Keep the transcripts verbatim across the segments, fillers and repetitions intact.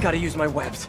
Gotta use my webs.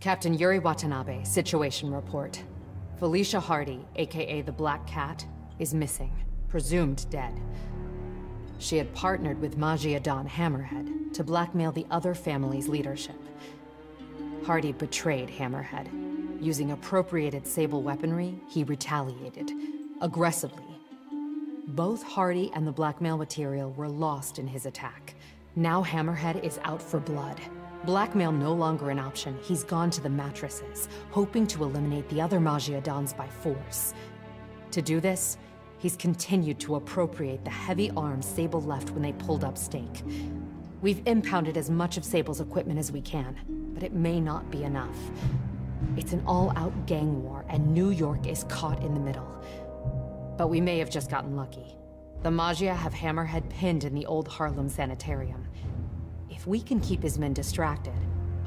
Captain Yuri Watanabe, situation report. Felicia Hardy, A K A the Black Cat, is missing, presumed dead. She had partnered with Maggia Don Hammerhead to blackmail the other family's leadership. Hardy betrayed Hammerhead. Using appropriated Sable weaponry, he retaliated, aggressively. Both Hardy and the blackmail material were lost in his attack. Now Hammerhead is out for blood. Blackmail no longer an option, he's gone to the mattresses, hoping to eliminate the other Maggia Dons by force. To do this, he's continued to appropriate the heavy arms Sable left when they pulled up stake. We've impounded as much of Sable's equipment as we can, but it may not be enough. It's an all-out gang war, and New York is caught in the middle. But we may have just gotten lucky. The Maggia have Hammerhead pinned in the old Harlem sanitarium. If we can keep his men distracted,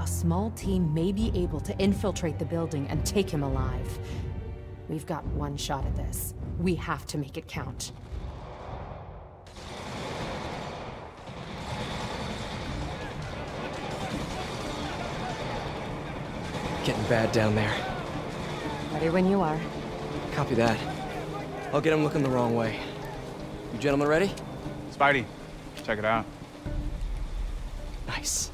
a small team may be able to infiltrate the building and take him alive. We've got one shot at this. We have to make it count. Getting bad down there. Ready when you are. Copy that. I'll get him looking the wrong way. You gentlemen ready? Spidey, check it out. Nice.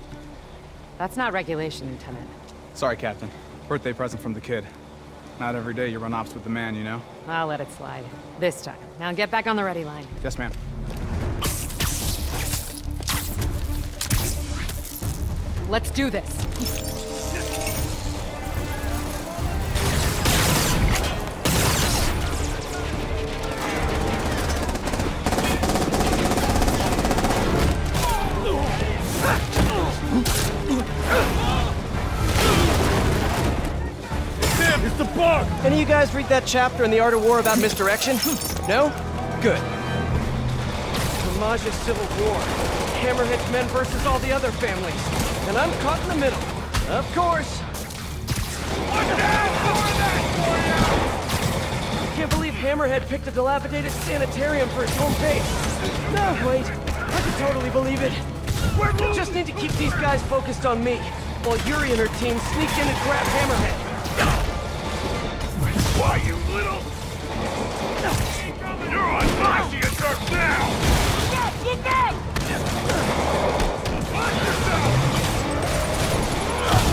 That's not regulation, Lieutenant. Sorry, Captain. Birthday present from the kid. Not every day you run ops with the man, you know? I'll let it slide. This time. Now get back on the ready line. Yes, ma'am. Let's do this. Any of you guys read that chapter in The Art of War about misdirection? No? Good. The Maja Civil War. Hammerhead's men versus all the other families. And I'm caught in the middle. Of course. I can't believe Hammerhead picked a dilapidated sanitarium for his home base. No, wait. I can totally believe it. We just need to keep these guys focused on me, while Yuri and her team sneak in and grab Hammerhead. Why, you little... You're on Maggia Dirk now! Yes, you did! Watch yourself!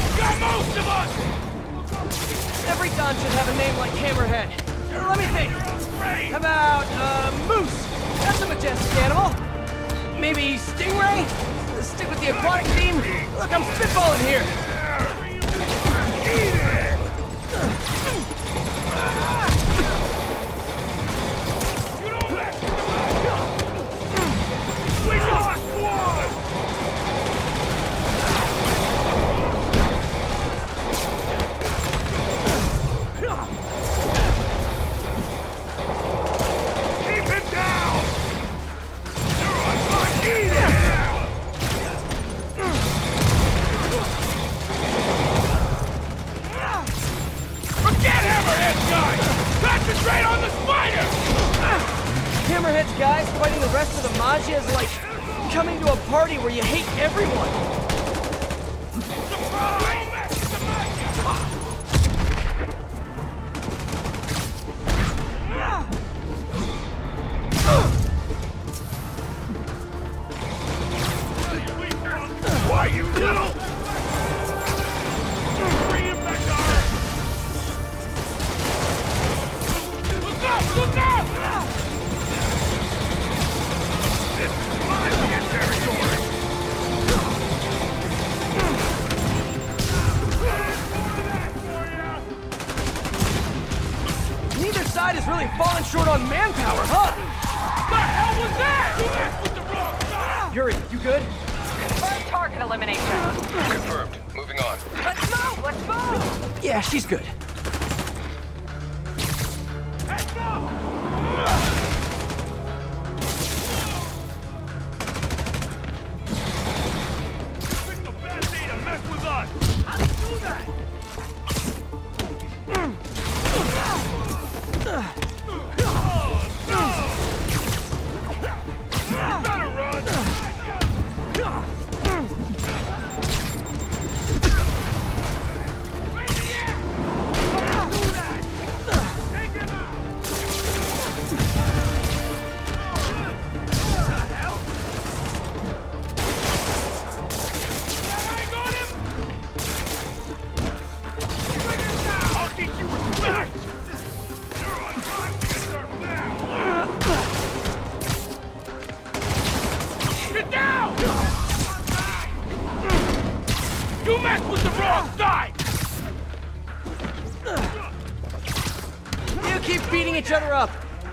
You got most of us! Every Don should have a name like Hammerhead. Let me think. How about, uh, Moose? That's a majestic animal. Maybe Stingray? Let's stick with the aquatic theme. Look, I'm spitballing here. Eat it!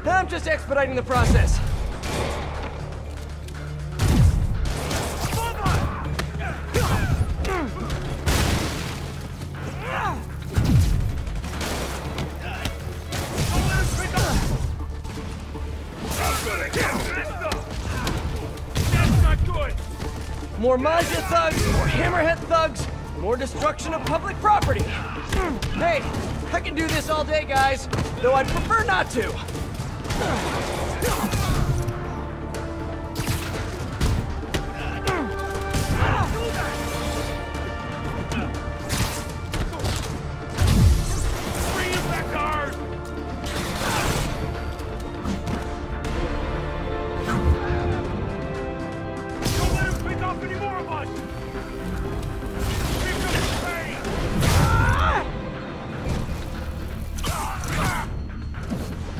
I'm just expediting the process. More Maggia thugs, more Hammerhead thugs, more destruction of public property. Hey, I can do this all day, guys, though I'd prefer not to.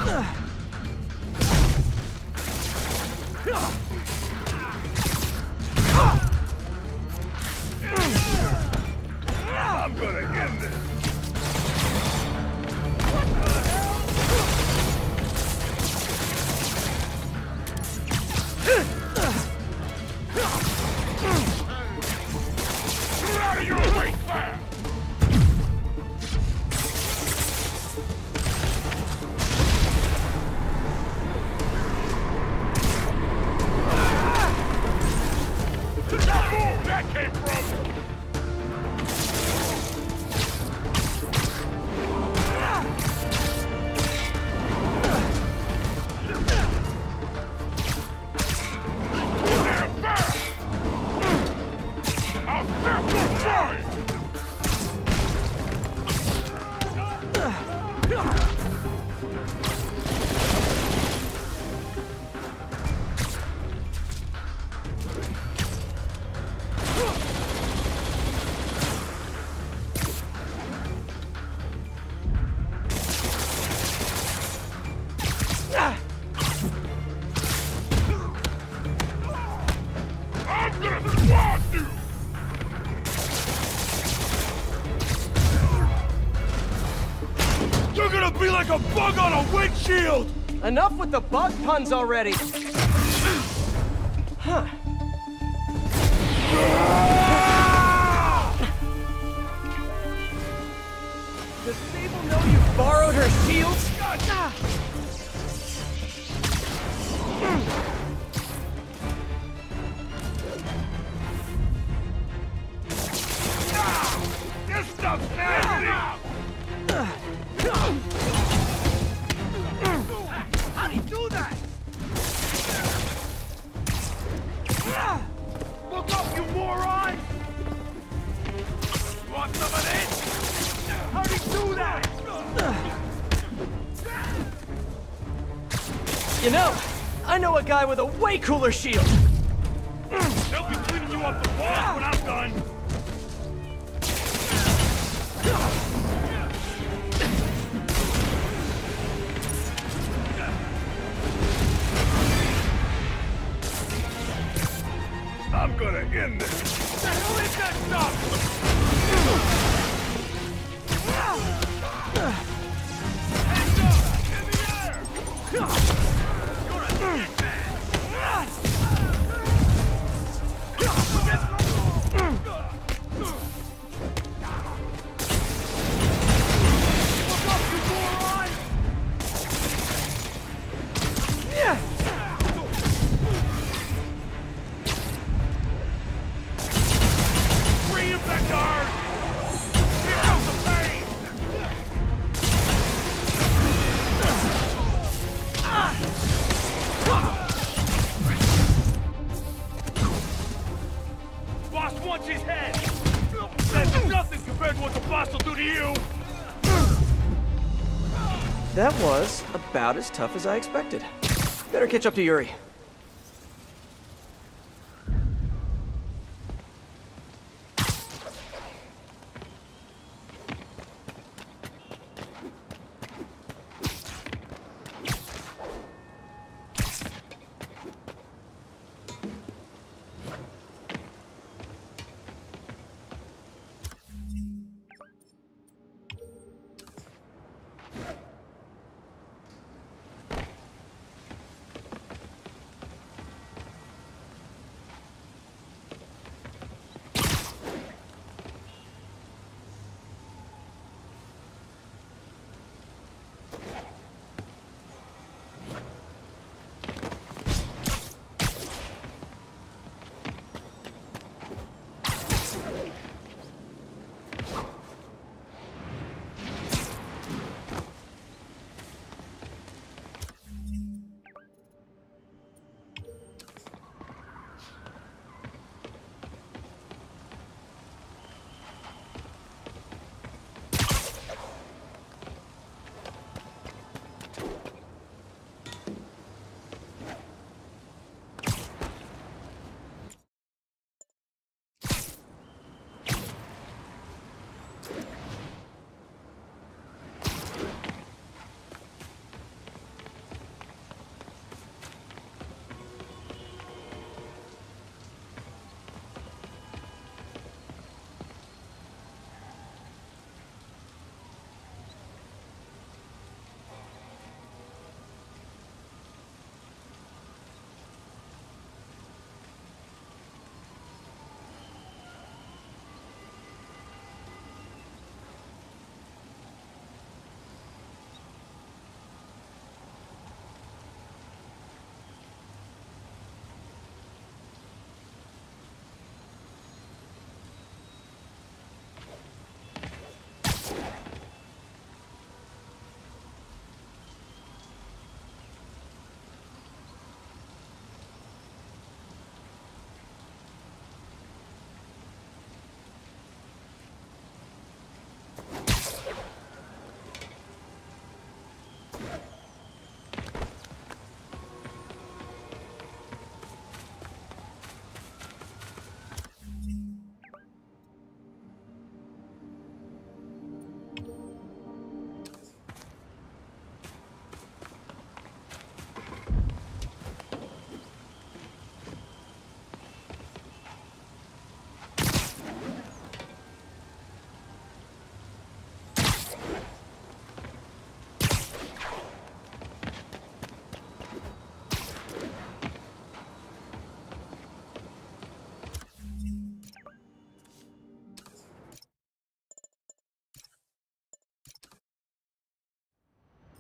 Ugh. on a windshield! Enough with the bug puns already! Huh. Does Sable know you borrowed her shield? This stuff's nasty! How'd he do that? Look up, you moron! You want some of this? How'd he do that? You know, I know a guy with a way cooler shield. They'll be cleaning you off the walls when I'm done. I'm gonna end this. What the hell is that stuff? Hands up! In the air! About as tough as I expected. Better catch up to Yuri.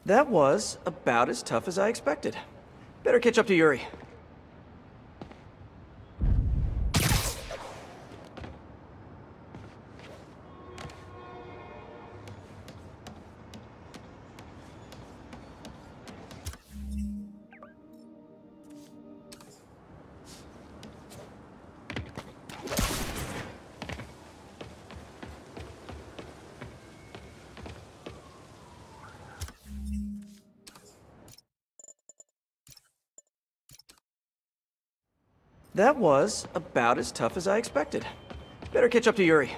That was about as tough as I expected. Better catch up to Yuri. That was about as tough as I expected. Better catch up to Yuri.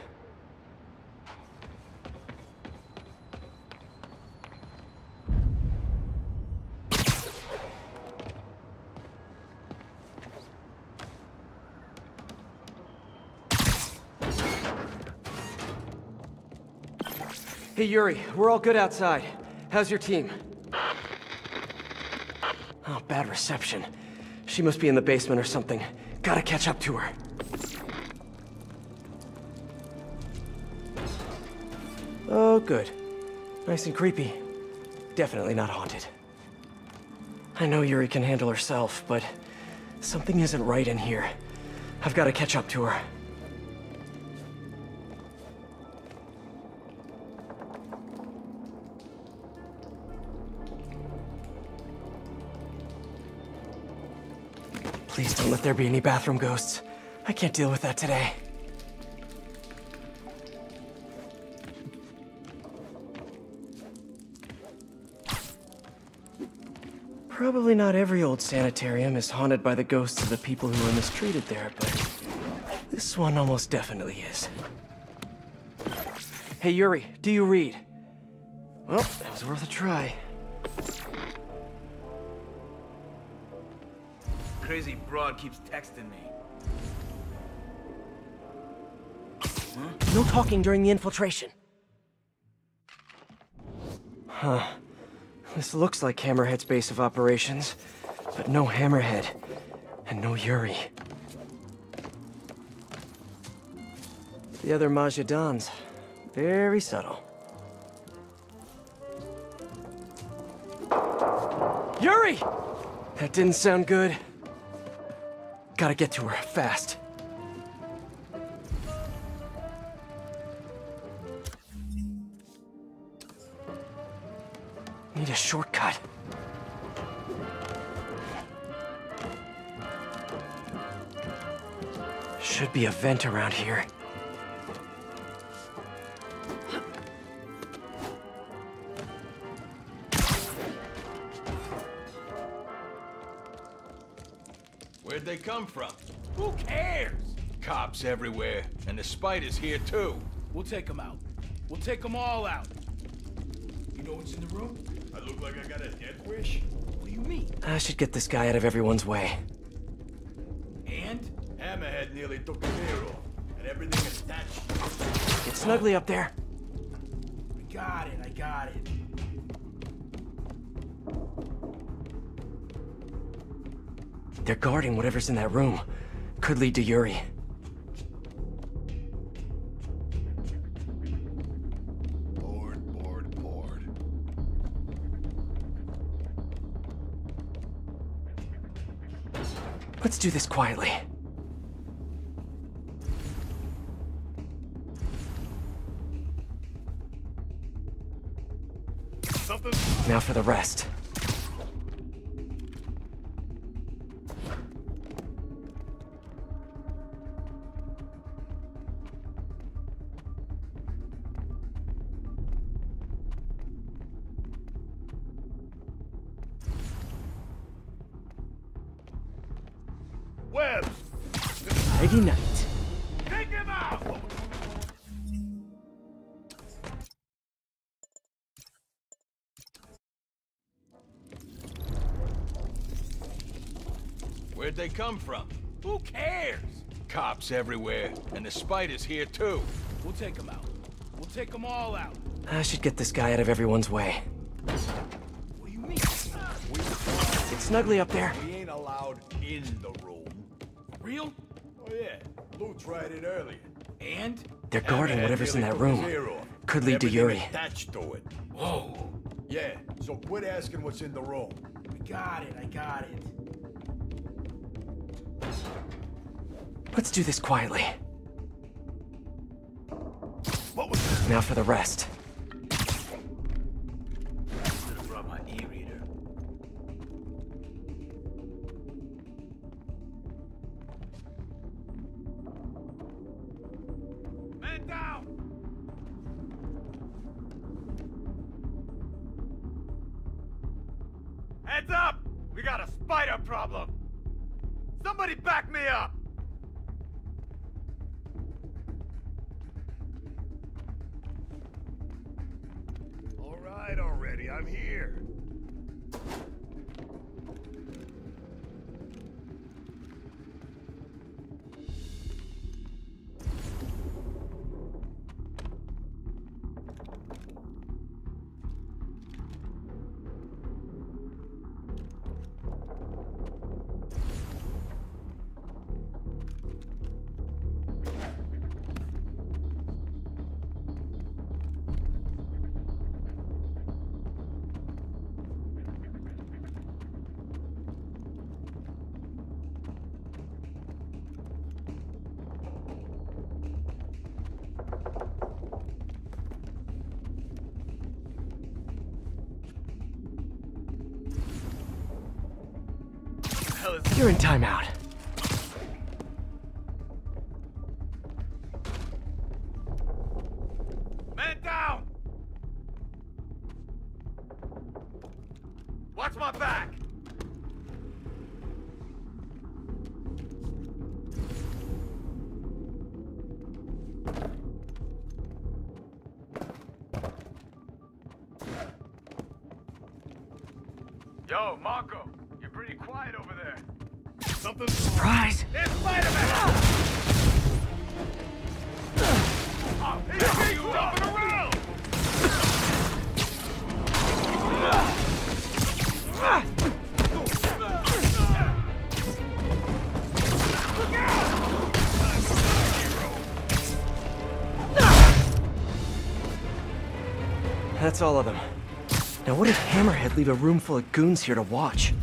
Hey Yuri, we're all good outside. How's your team? Oh, bad reception. She must be in the basement or something. Gotta catch up to her. Oh, good. Nice and creepy. Definitely not haunted. I know Yuri can handle herself, but something isn't right in here. I've gotta catch up to her. Please don't let there be any bathroom ghosts. I can't deal with that today. Probably not every old sanitarium is haunted by the ghosts of the people who were mistreated there, but this one almost definitely is. Hey Yuri, do you read? Well, that was worth a try. Crazy broad keeps texting me. Huh? No talking during the infiltration. Huh. This looks like Hammerhead's base of operations, but no Hammerhead and no Yuri. The other Maggia Dons. Very subtle. Yuri! That didn't sound good. Gotta get to her, fast. Need a shortcut. Should be a vent around here. Where'd they come from? Who cares? Cops everywhere, and the spider's here too. We'll take them out. We'll take them all out. You know what's in the room? I look like I got a death wish? What do you mean? I should get this guy out of everyone's way. And? Hammerhead nearly took the hair off, and everything attached. It's snugly up there. I got it, I got it. They're guarding whatever's in that room. Could lead to Yuri. Bored, bored, bored. Let's do this quietly. Something. Now for the rest. Where'd they come from? Who cares? Cops everywhere, and the spider's here too. We'll take them out. We'll take them all out. I should get this guy out of everyone's way. What do you mean? It's snugly up there. We ain't allowed in the room. Real? Oh yeah. Lou tried it earlier. And? They're guarding whatever's in that room. Could lead to Yuri. Attached to it. Whoa. Yeah, so quit asking what's in the room. I got it, I got it. Let's do this quietly. What was that? Now for the rest. You're in timeout. Man down! Watch my back! Yo, Marco, you're pretty quiet over there. Something surprise! It's Spider-Man! I'll pick you up and around! Look out! That's all of them. Now what if Hammerhead leave a room full of goons here to watch?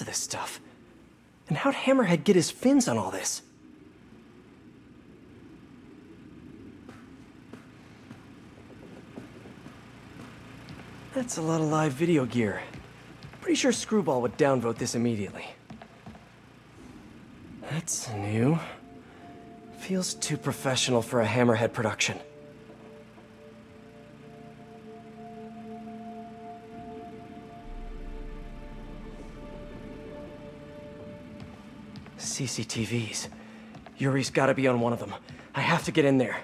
Of this stuff. And how'd Hammerhead get his fins on all this? That's a lot of live video gear. Pretty sure Screwball would downvote this immediately. That's new. Feels too professional for a Hammerhead production. C C T Vs. Yuri's gotta be on one of them. I have to get in there.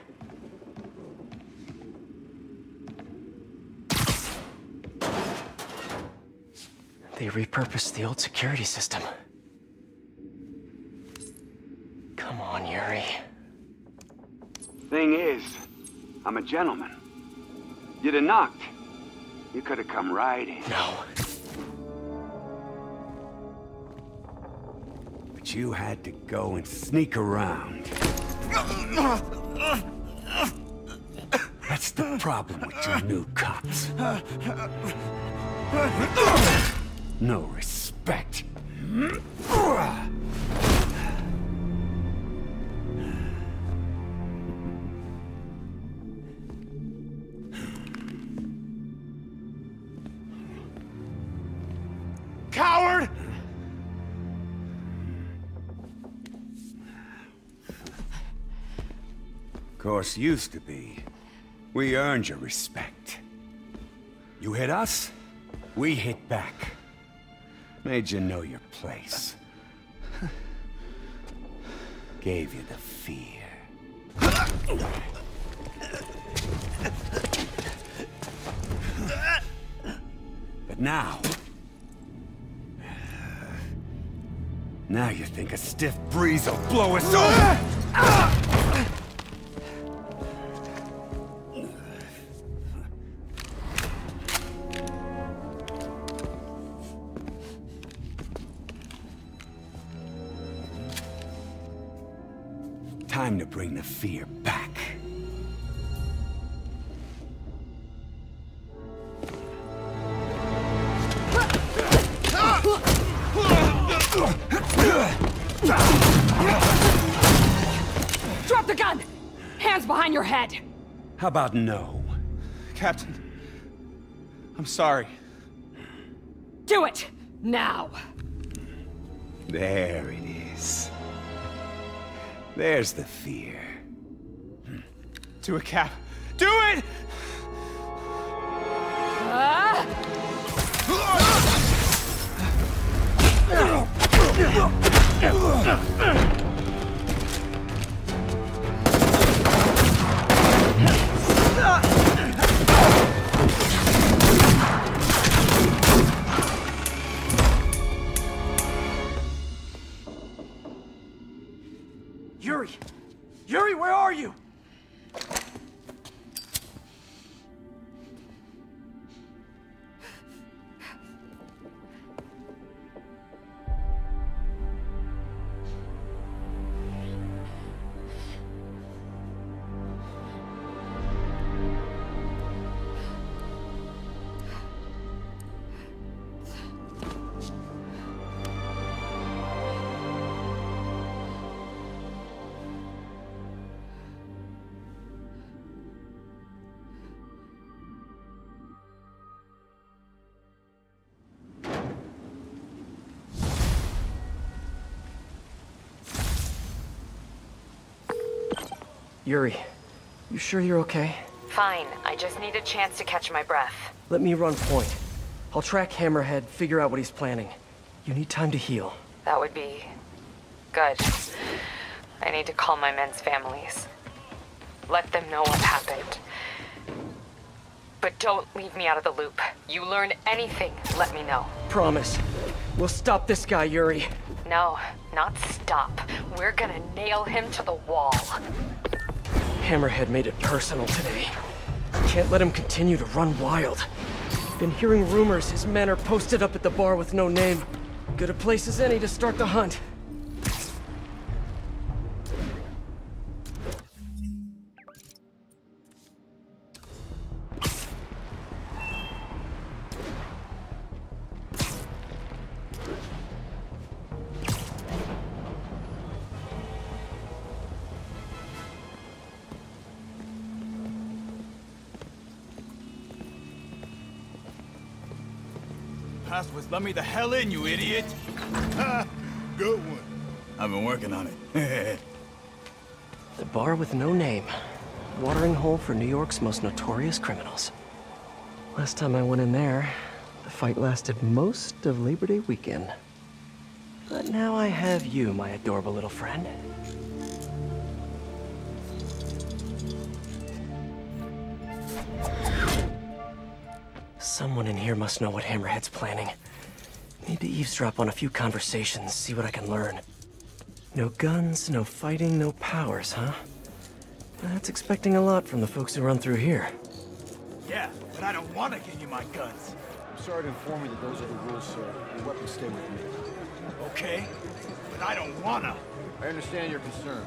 They repurposed the old security system. Come on, Yuri. Thing is, I'm a gentleman. You'd have knocked. You could have come right in. No. You had to go and sneak around. That's the problem with your new cops. No respect. Coward! Of course, used to be. We earned your respect. You hit us, we hit back. Made you know your place. Gave you the fear. But now... Now you think a stiff breeze will blow us over? Ah! Time to bring the fear back. Drop the gun! Hands behind your head! How about no? Captain, I'm sorry. Do it! Now! There it is. There's the fear. Do it, Cap. Do it! Uh? Yuri! Yuri, where are you? Yuri, you sure you're okay? Fine. I just need a chance to catch my breath. Let me run point. I'll track Hammerhead, figure out what he's planning. You need time to heal. That would be... good. I need to call my men's families. Let them know what happened. But don't leave me out of the loop. You learn anything, let me know. Promise. We'll stop this guy, Yuri. No, not stop. We're gonna nail him to the wall. Hammerhead made it personal today. Can't let him continue to run wild. Been hearing rumors his men are posted up at the bar with no name. Good a place as any to start the hunt. Let me the hell in, you idiot! Good one. I've been working on it. The bar with no name. Watering hole for New York's most notorious criminals. Last time I went in there, the fight lasted most of Labor Day weekend. But now I have you, my adorable little friend. Someone in here must know what Hammerhead's planning. Need to eavesdrop on a few conversations, see what I can learn. No guns, no fighting, no powers, huh? That's expecting a lot from the folks who run through here. Yeah, but I don't want to give you my guns. I'm sorry to inform you that those are the rules, sir. Your weapons stay with me. Okay, but I don't wanna. I understand your concern.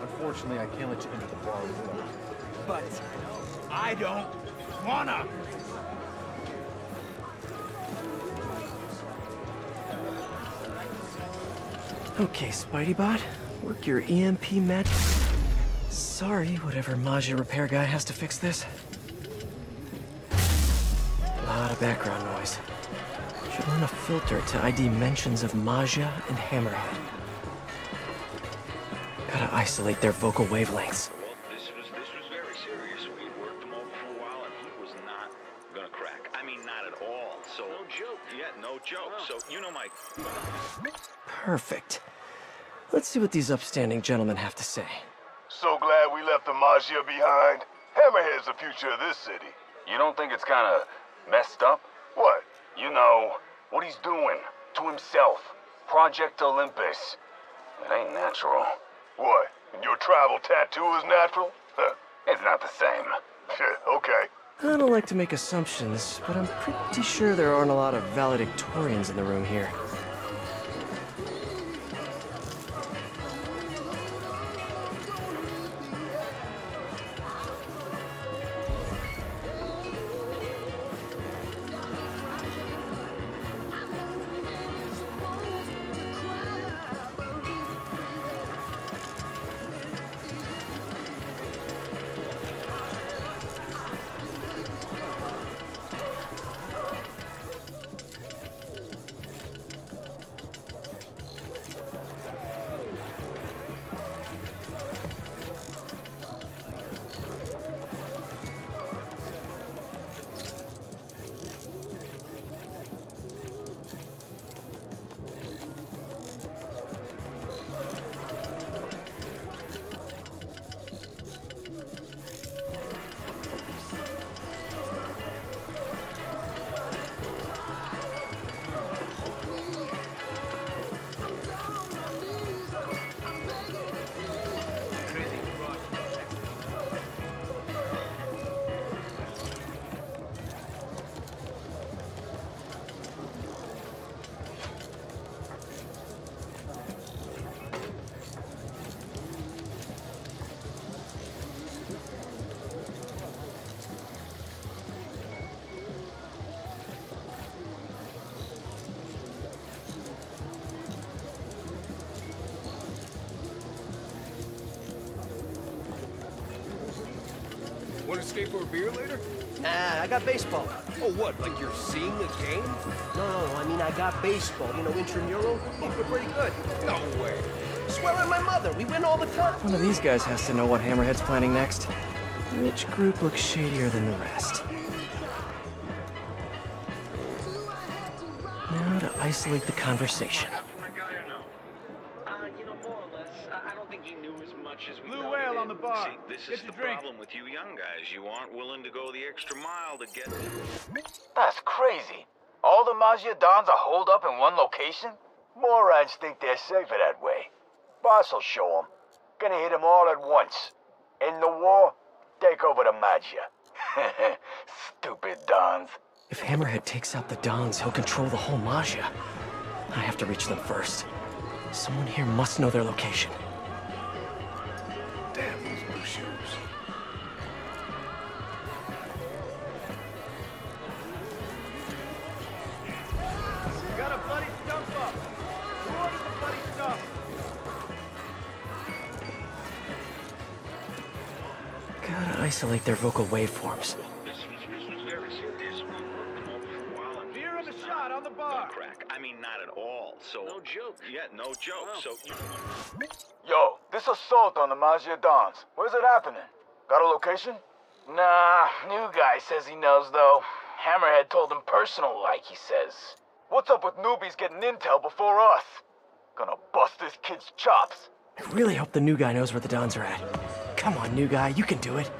Unfortunately, I can't let you enter the bar with them. But I don't wanna. Okay, Spidey-Bot, work your E M P magic. Sorry, whatever Maja repair guy has to fix this. A lot of background noise. Should run a filter to I D mentions of Maja and Hammerhead. Gotta isolate their vocal wavelengths. Well, this was, this was very serious. We worked him over for a while and he was not gonna crack. I mean, not at all. So, no joke. Yeah, no joke. So, you know my... Perfect. Let's see what these upstanding gentlemen have to say. So glad we left the Maggia behind. Hammerhead's the future of this city. You don't think it's kind of messed up? What? You know, what he's doing to himself. Project Olympus. It ain't natural. What? Your tribal tattoo is natural? Huh. It's not the same. Okay. I don't like to make assumptions, but I'm pretty sure there aren't a lot of valedictorians in the room here. Escape for a beer later? Nah, I got baseball. Oh, what? Like you're seeing a game? No, no, I mean I got baseball. You know, intramural? Oh, we're pretty good. No way. Swear on my mother, we win all the time. One of these guys has to know what Hammerhead's planning next. Which group looks shadier than the rest? Now to isolate the conversation. This is the problem with you young guys. You aren't willing to go the extra mile to get... That's crazy. All the Maggia Dons are holed up in one location? Morons think they're safer that way. Boss will show them. Gonna hit them all at once. In the war, take over the Maggia. Stupid Dons. If Hammerhead takes out the Dons, he'll control the whole Maggia. I have to reach them first. Someone here must know their location. Isolate their vocal waveforms. Beer and a shot on the bar. No crack. I mean, not at all. So no joke. Yeah, no joke. No. So. Yo, this assault on the Maggia Dons. Where's it happening? Got a location? Nah, new guy says he knows though. Hammerhead told him personal, like he says. What's up with newbies getting intel before us? Gonna bust this kid's chops. I really hope the new guy knows where the Dons are at. Come on, new guy, you can do it.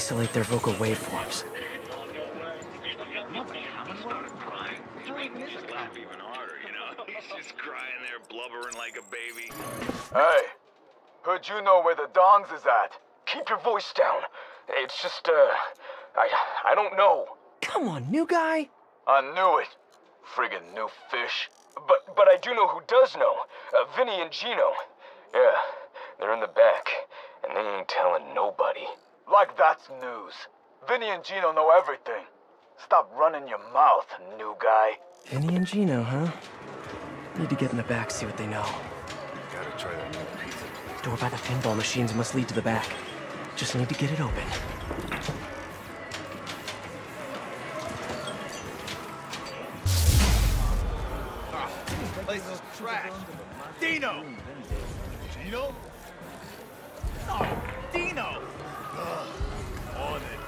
Isolate their vocal waveforms. Hey, heard you know where the Dons is at. Keep your voice down. It's just, uh, I, I don't know. Come on, new guy. I knew it. Friggin' new fish. But, but I do know who does know. Uh, Vinny and Gino. Yeah, they're in the back, and they ain't telling nobody. Like that's news. Vinny and Gino know everything. Stop running your mouth, new guy. Vinny and Gino, huh? Need to get in the back, see what they know. Gotta try that new pizza. Door by the pinball machines must lead to the back. Just need to get it open. Ah, this place is trash. Dino! Gino? No, Dino! Ugh, on it.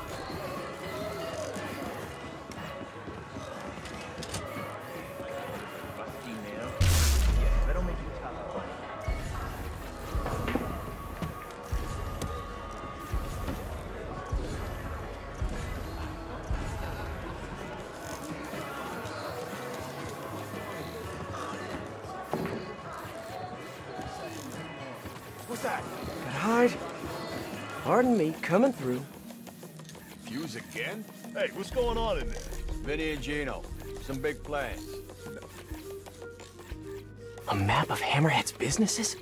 What's that? Gotta hide. Pardon me, coming through. Fuse again? Hey, what's going on in there? Vinny and Gino. Some big plans. A map of Hammerhead's businesses?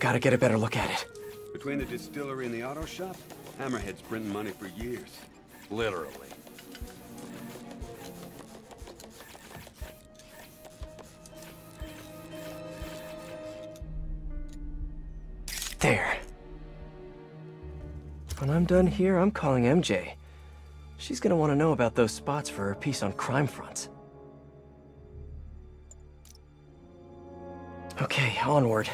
Gotta get a better look at it. Between the distillery and the auto shop, Hammerhead's printing money for years. Literally. There. When I'm done here, I'm calling M J. She's gonna want to know about those spots for her piece on crime fronts. Okay, onward.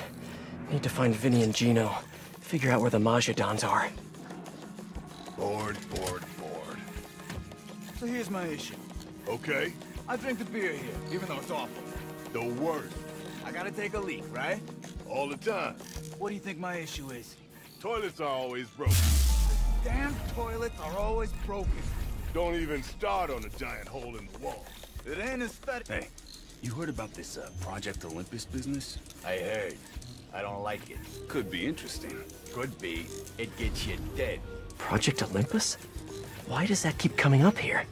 Need to find Vinny and Gino. Figure out where the Majadons are. Bored, bored, bored. So here's my issue. Okay. I drink the beer here, even though it's awful. The worst. I gotta take a leak, right? All the time. What do you think my issue is? Toilets are always broken. The damn toilets are always broken. Don't even start on a giant hole in the wall. It ain't aesthetic. Hey, you heard about this uh, Project Olympus business? I heard. I don't like it. Could be interesting. Could be. It gets you dead. Project Olympus? Why does that keep coming up here?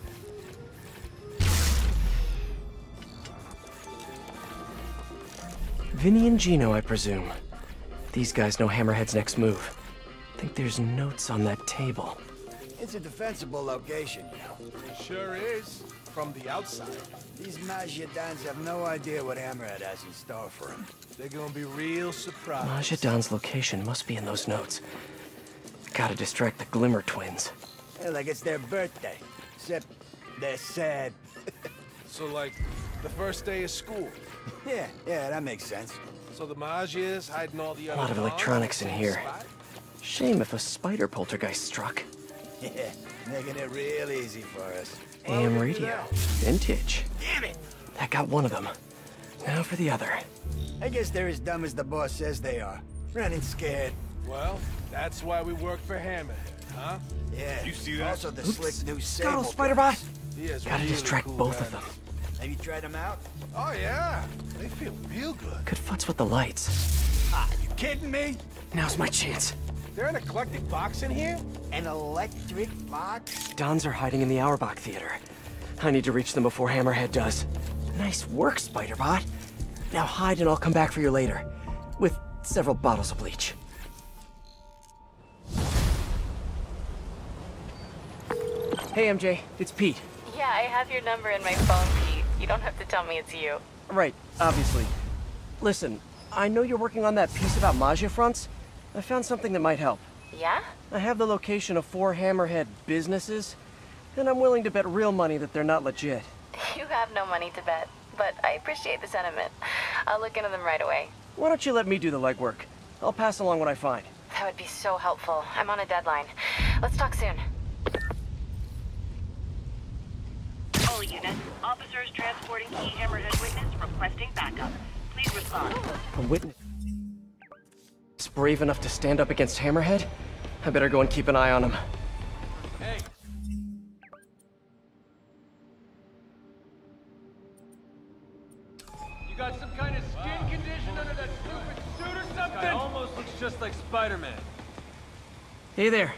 Vinny and Gino, I presume. These guys know Hammerhead's next move. I think there's notes on that table. It's a defensible location, you know. It sure is. From the outside. These Majadons have no idea what Hammerhead has in store for them. They're gonna be real surprised. Majadon's location must be in those notes. Gotta distract the Glimmer twins. Yeah, like it's their birthday. Except they're sad. So like, the first day of school? Yeah, yeah, that makes sense. So the Maggia is hiding all the other... A lot of electronics in here. Shame if a spider poltergeist struck. Yeah, making it real easy for us. A M radio. Vintage. Damn it! That got one of them. Now for the other. I guess they're as dumb as the boss says they are. Running scared. Well, that's why we work for Hammerhead, huh? Yeah. You see that? Also the Oops. slick new Sable. Got old Spider-Bot! Gotta really distract cool both guys. of them. Have you tried them out? Oh yeah! They feel real good. Could futz with the lights. Ah, you kidding me? Now's my chance. There's an eclectic box in here? An electric box? Dons are hiding in the Auerbach Theater. I need to reach them before Hammerhead does. Nice work, Spider-Bot. Now hide and I'll come back for you later. With several bottles of bleach. Hey, M J. It's Pete. Yeah, I have your number in my phone, Pete. You don't have to tell me it's you. Right, obviously. Listen, I know you're working on that piece about Maggia fronts. I found something that might help. Yeah? I have the location of four Hammerhead businesses, and I'm willing to bet real money that they're not legit. You have no money to bet, but I appreciate the sentiment. I'll look into them right away. Why don't you let me do the legwork? I'll pass along what I find. That would be so helpful. I'm on a deadline. Let's talk soon. All units, officers transporting key Hammerhead witness requesting backup. Please respond. A witness? Brave enough to stand up against Hammerhead? I better go and keep an eye on him. Hey. You got some kind of skin wow. condition under that stupid suit or something? It almost looks just like Spider-Man. Hey there.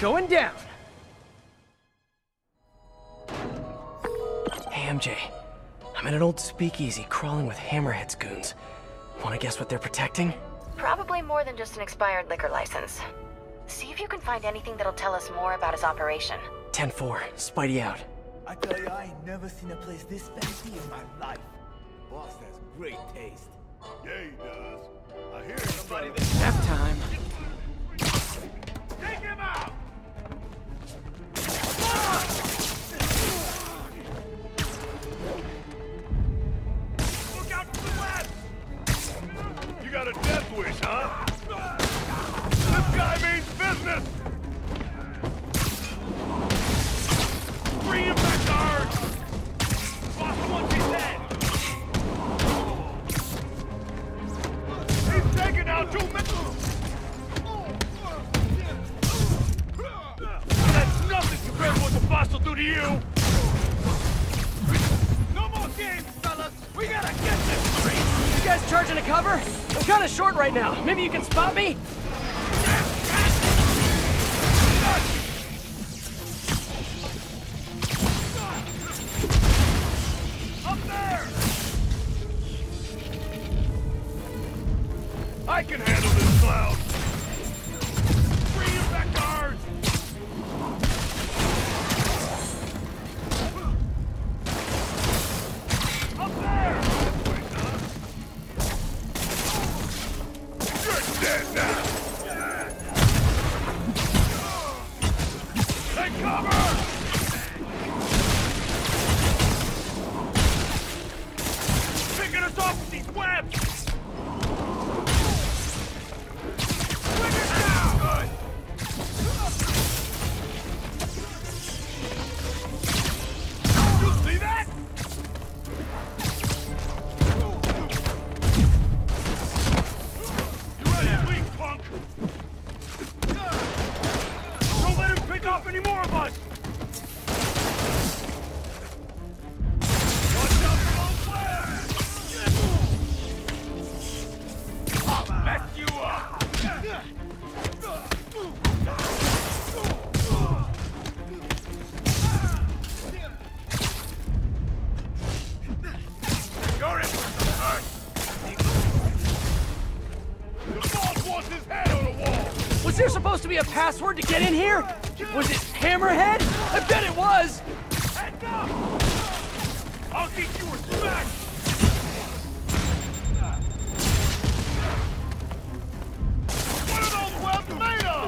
Going down! Hey, M J. I'm in an old speakeasy crawling with Hammerhead's goons. Wanna guess what they're protecting? Probably more than just an expired liquor license. See if you can find anything that'll tell us more about his operation. ten four, Spidey out. I tell you, I ain't never seen a place this fancy in my life. Boss has great taste. Yeah, he does. I hear somebody that's... Nap time. Take him out! Ah! in a cover? I'm kind of short right now. Maybe you can spot me? Up there! I can handle this cloud. Bring him back to Earth. A password to get in here? Was it Hammerhead? I bet it was! Heads up! I'll get you respect! What are those webs made of?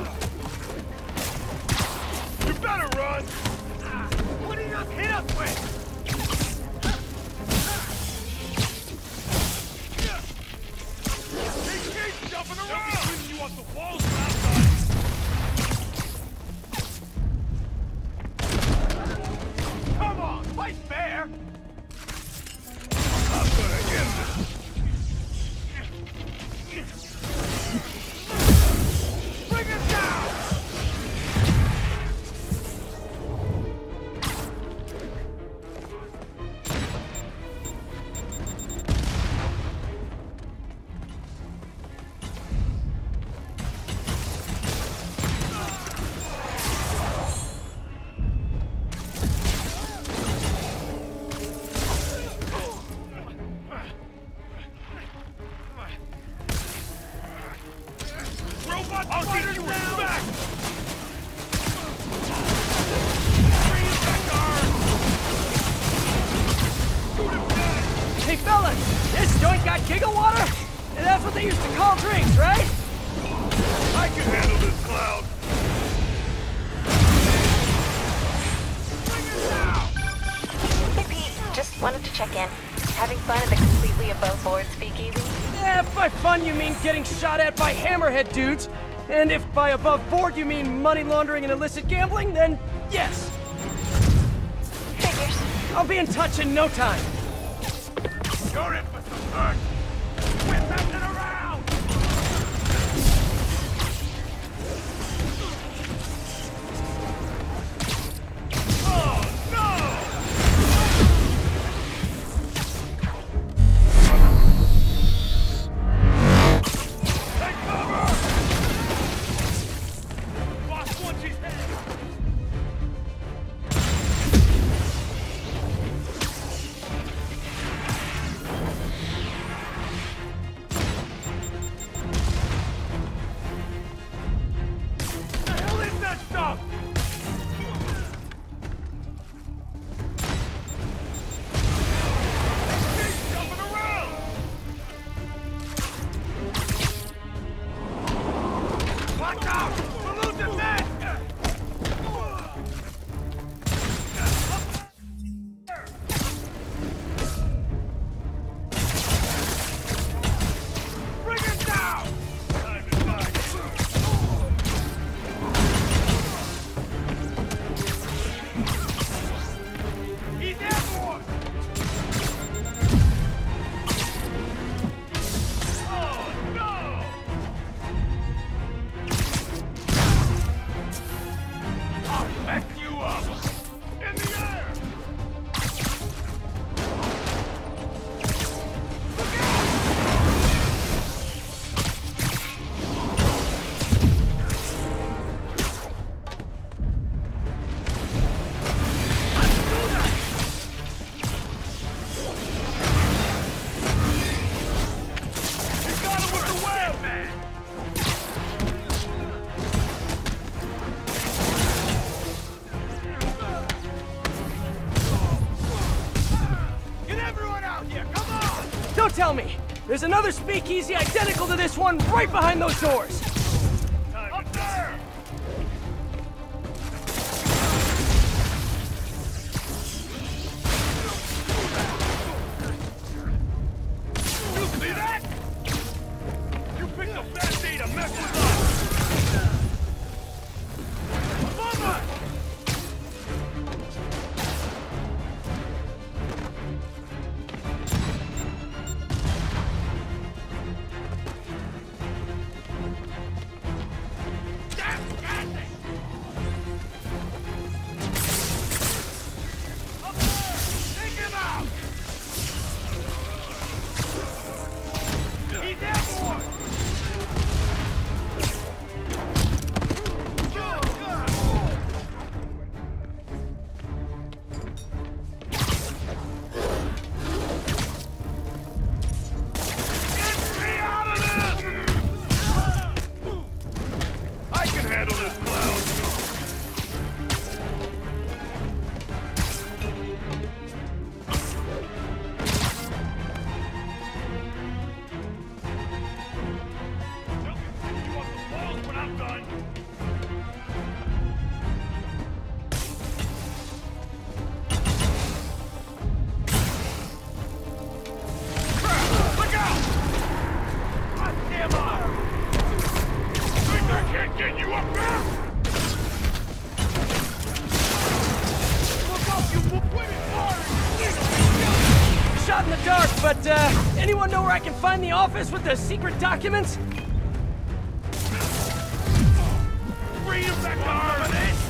You better run! What did you just hit us with? They keep jumping around! You want the walls outside? Quite fair! I'm gonna get this! Bring it down! You mean getting shot at by Hammerhead dudes, and if by above board you mean money laundering and illicit gambling, then yes. Figures. I'll be in touch in no time. You're in for some hurt. We're messing around. Oh no! Gino tell me? There's another speakeasy identical to this one right behind those doors! Up there! You see that? You picked up that day to mess with us! I can find the office with the secret documents? Bring him back to this!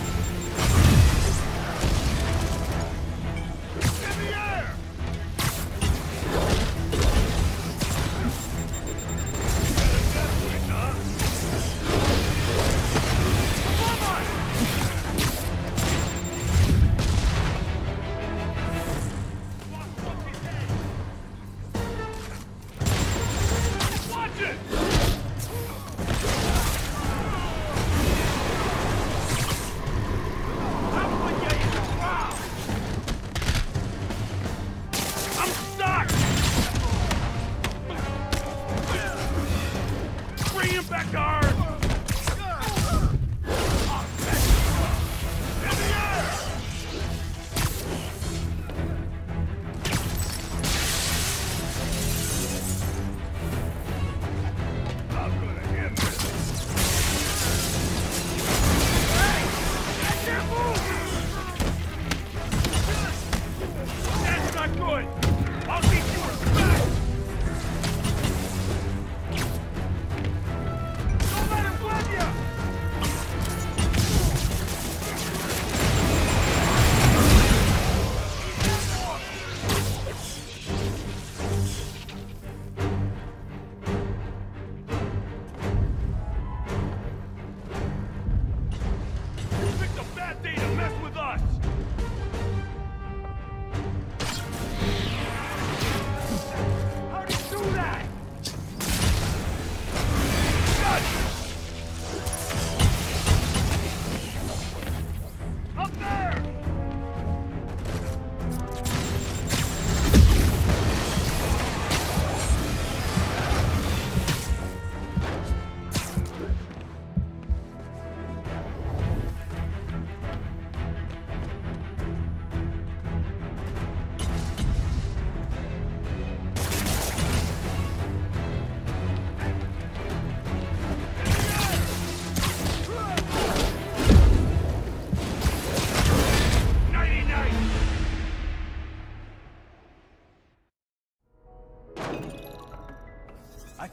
In the air!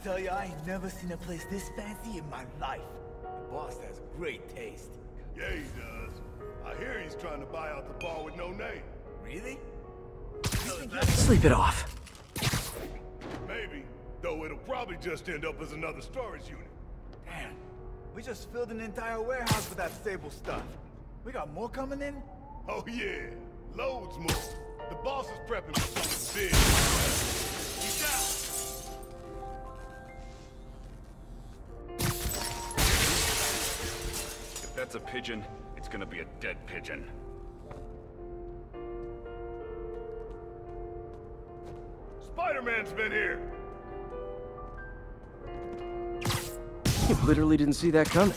Tell you, I ain't never seen a place this fancy in my life. The boss has great taste. Yeah, he does. I hear he's trying to buy out the bar with no name. Really? Sleep it off. Maybe, though it'll probably just end up as another storage unit. Damn, we just filled an entire warehouse with that Sable stuff. We got more coming in? Oh yeah, loads more. The boss is prepping for something big. He's out. That's a pigeon. It's gonna be a dead pigeon. Spider-Man's been here. Literally didn't see that coming.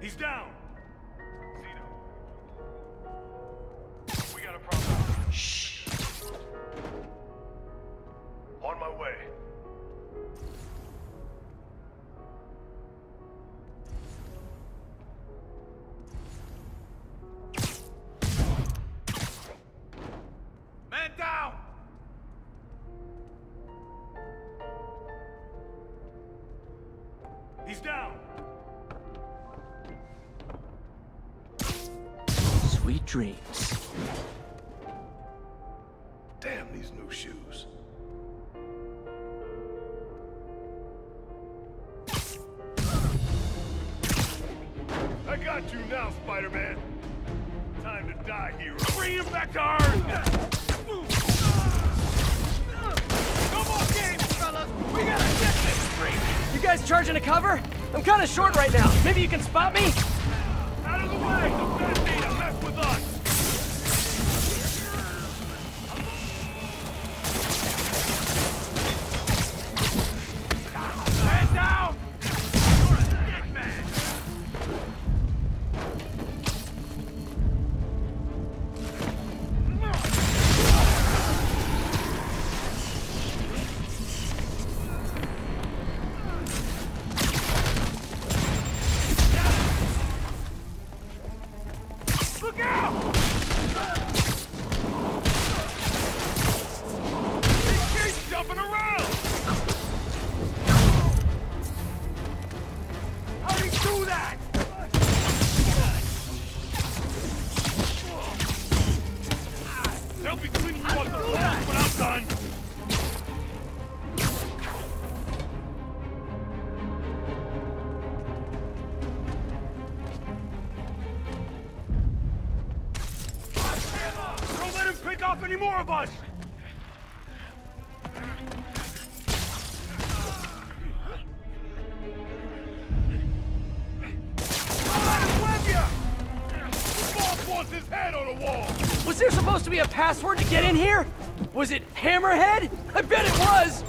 He's down. We got a problem. Shh. On my way. Man down. He's down. Sweet dreams. Damn these new shoes. I got you now, Spider-Man. Time to die, hero. Bring him back to Earth! No more games, fellas! We gotta get this straight! You guys charging a cover? I'm kinda short right now. Maybe you can spot me? Out of the way! I'm gonna need to mess with us! Password to get in here? Was it Hammerhead? I bet it was!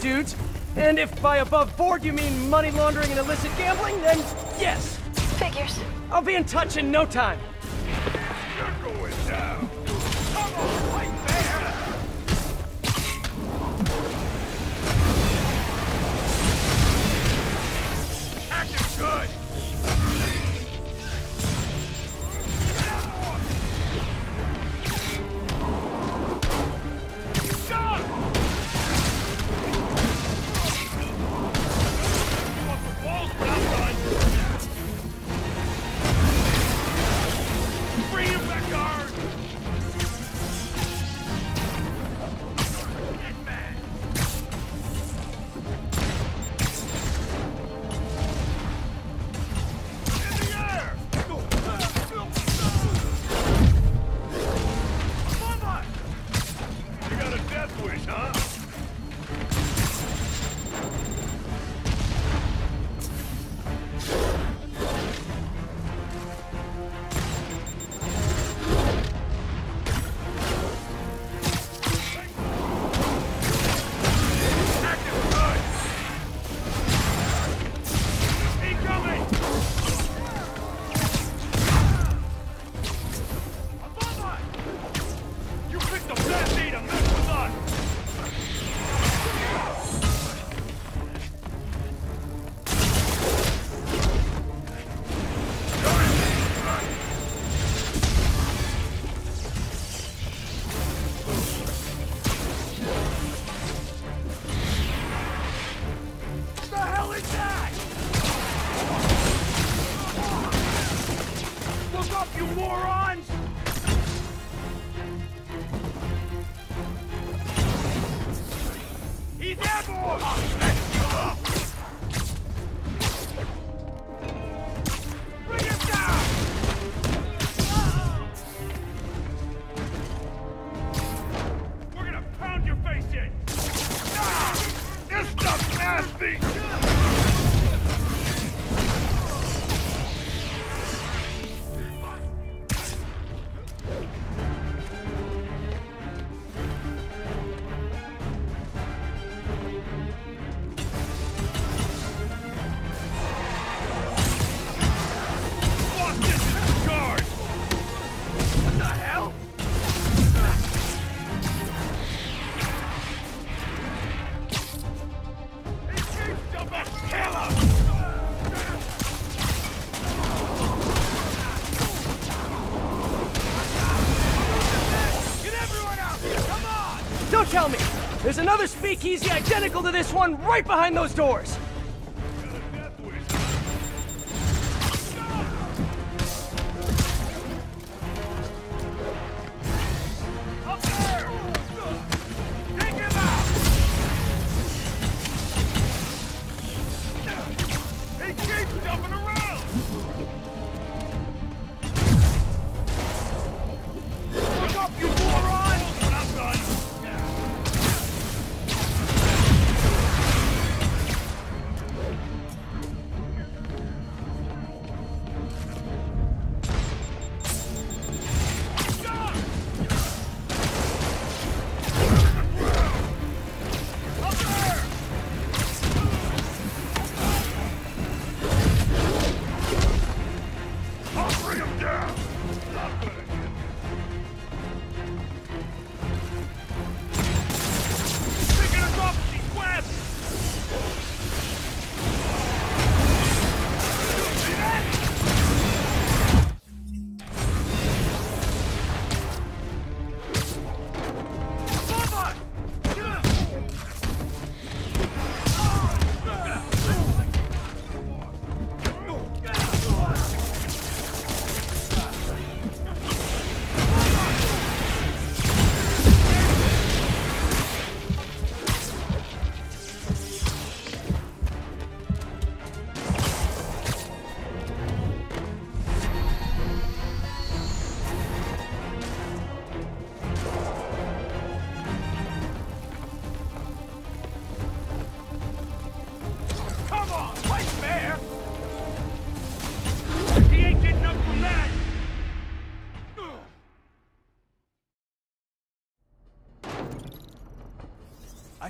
Dudes, And if by above board you mean money laundering and illicit gambling, then yes. Figures. I'll be in touch in no time. You're going down. Come on, right there. Acting good. There's another speakeasy identical to this one right behind those doors!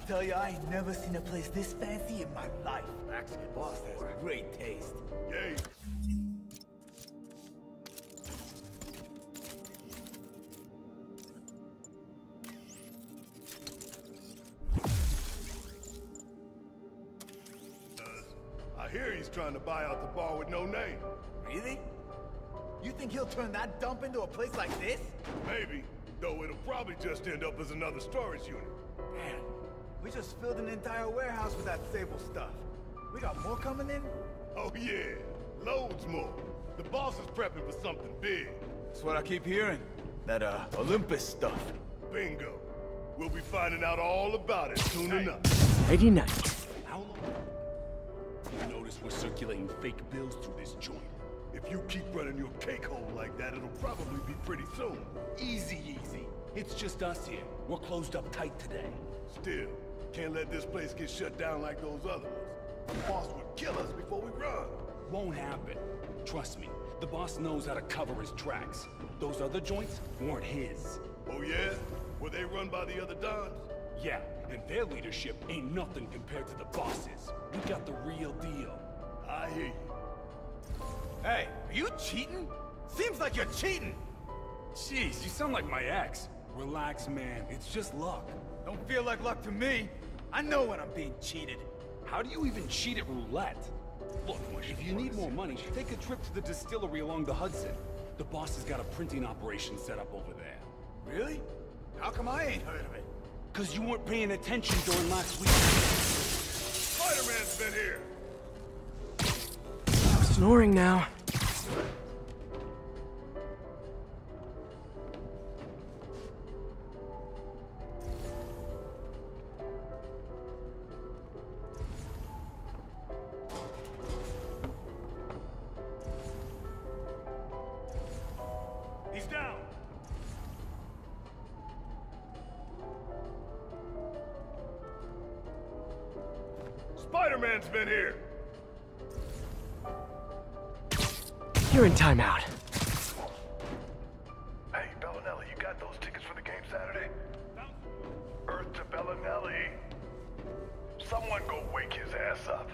tell you, I ain't never seen a place this fancy in my life. Mexican boss has great taste. Yay! I hear he's trying to buy out the bar with no name. Really? You think he'll turn that dump into a place like this? Maybe. Though it'll probably just end up as another storage unit. Man, we just filled an entire warehouse with that Sable stuff. We got more coming in? Oh yeah, loads more. The boss is prepping for something big. That's what I keep hearing. That, uh, Olympus stuff. Bingo. We'll be finding out all about it soon hey. enough. Lady Knight. How long? You notice we're circulating fake bills through this joint. If you keep running your cake hole like that, it'll probably be pretty soon. Easy, easy. It's just us here. We're closed up tight today. Still, can't let this place get shut down like those other ones. The boss would kill us before we run. Won't happen. Trust me, the boss knows how to cover his tracks. Those other joints weren't his. Oh yeah? Were they run by the other dons? Yeah, and their leadership ain't nothing compared to the bosses. We got the real deal. I hear you. Hey, are you cheating? Seems like you're cheating! Jeez, you sound like my ex. Relax, man. It's just luck. Don't feel like luck to me. I know when I'm being cheated. How do you even cheat at roulette? Look, if you need more money, take a trip to the distillery along the Hudson. The boss has got a printing operation set up over there. Really? How come I ain't heard of it? Because you weren't paying attention during last week. Spider-Man's been here! Snoring now. He's down. Spider-Man's been here. You're in timeout. Hey, Bellinelli, you got those tickets for the game Saturday? Earth to Bellinelli. Someone go wake his ass up.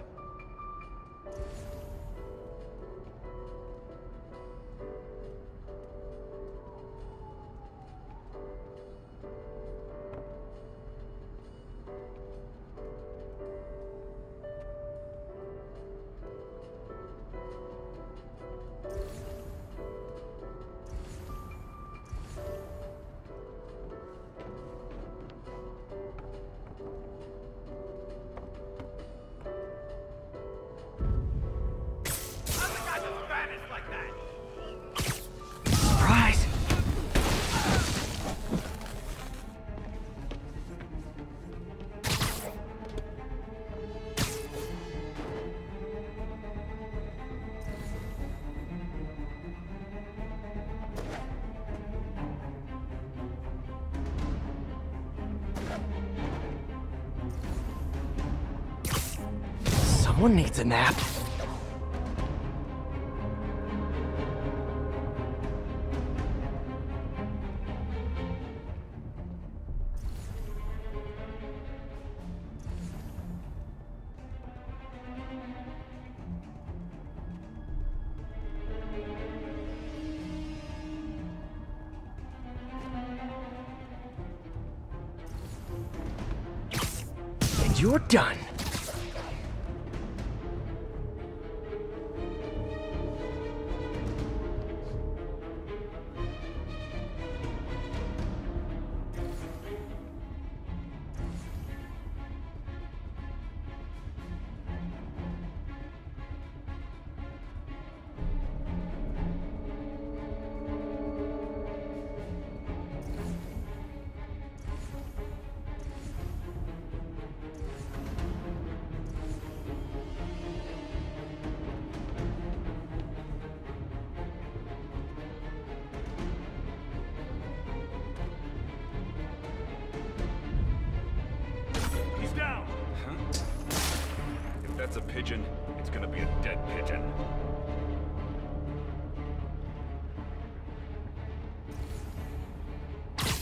Someone needs a nap. And you're done. If it's a pigeon, it's gonna be a dead pigeon.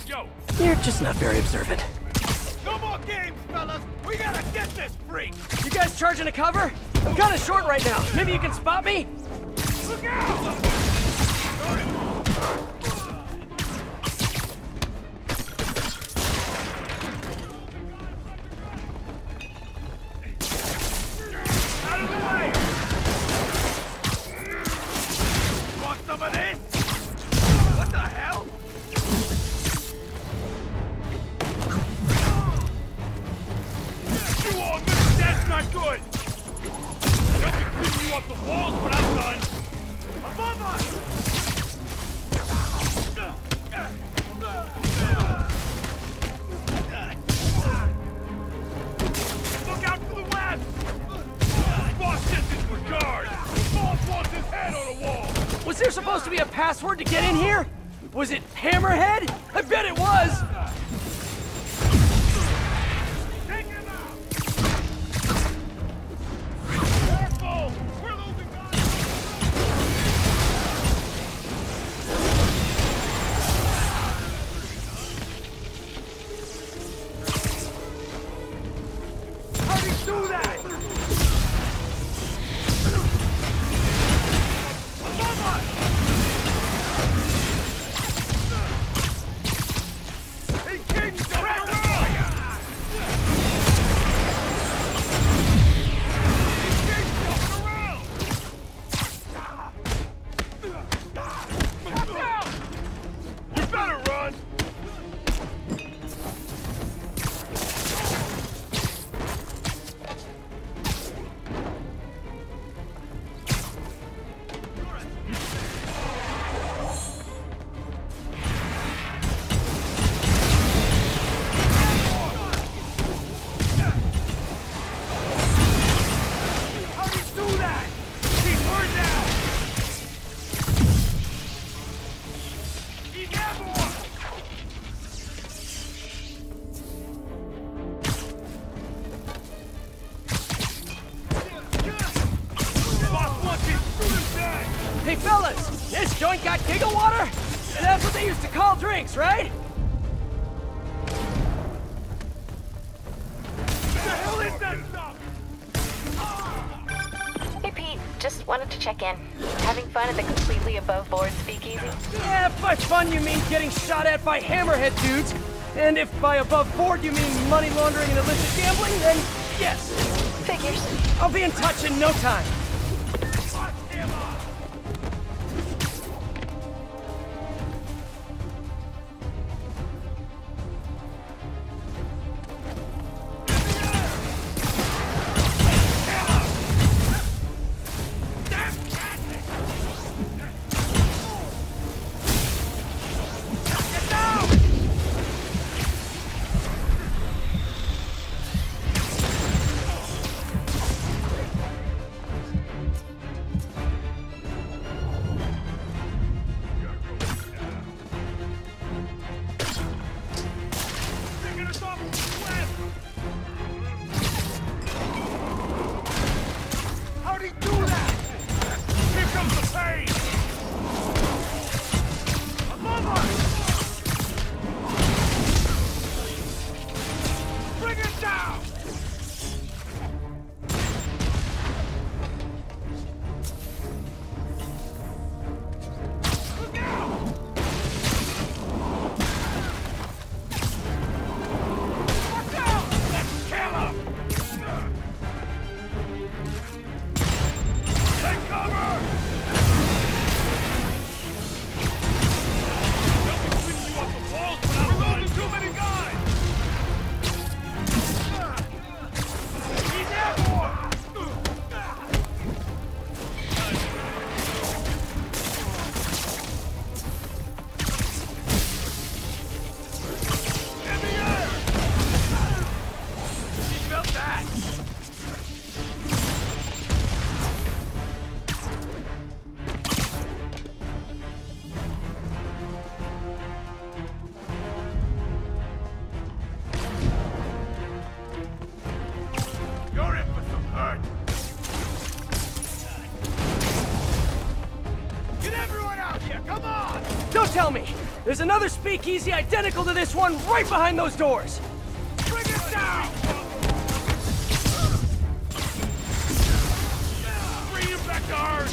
Yo! You're just not very observant. No more more games, fellas! We gotta get this freak! You guys charging a cover? I'm kinda short right now. Maybe you can spot me? Look out! Out of the way! Want some of this? What the hell? You all missed, that's not good! I can clean you off the walls when I'm done! Above us! Look out to the left! Boss just disregards! Boss wants his head on a wall! Was there supposed to be a password to get in here? Was it Hammerhead? I bet it was! Right? What the hell is that stuff? Hey Pete, just wanted to check in. Having fun at the completely above board speakeasy? Yeah, by fun you mean getting shot at by Hammerhead dudes. And if by above board you mean money laundering and illicit gambling, then yes. Figures. I'll be in touch in no time. There's another speakeasy identical to this one right behind those doors! Bring it down! guard!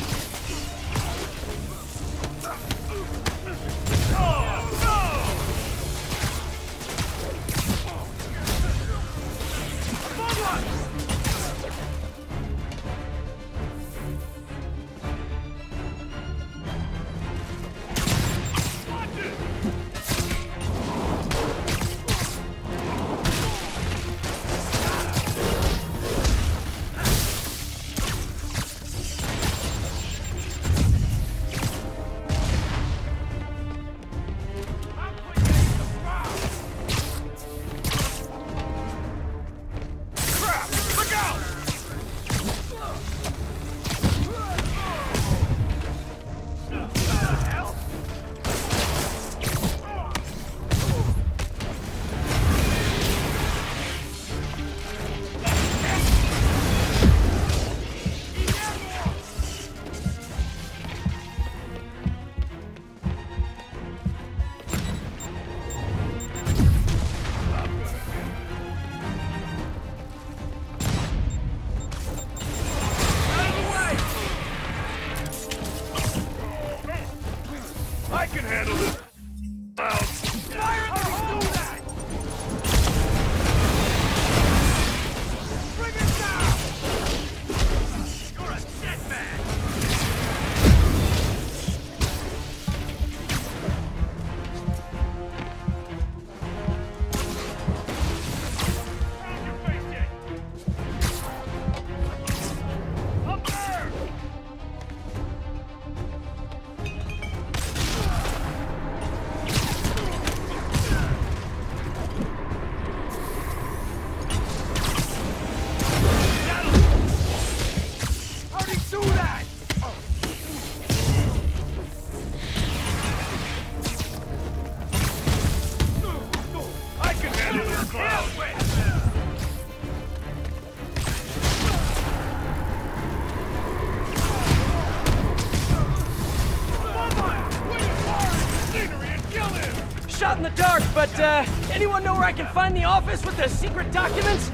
But, uh, anyone know where I can find the office with the secret documents?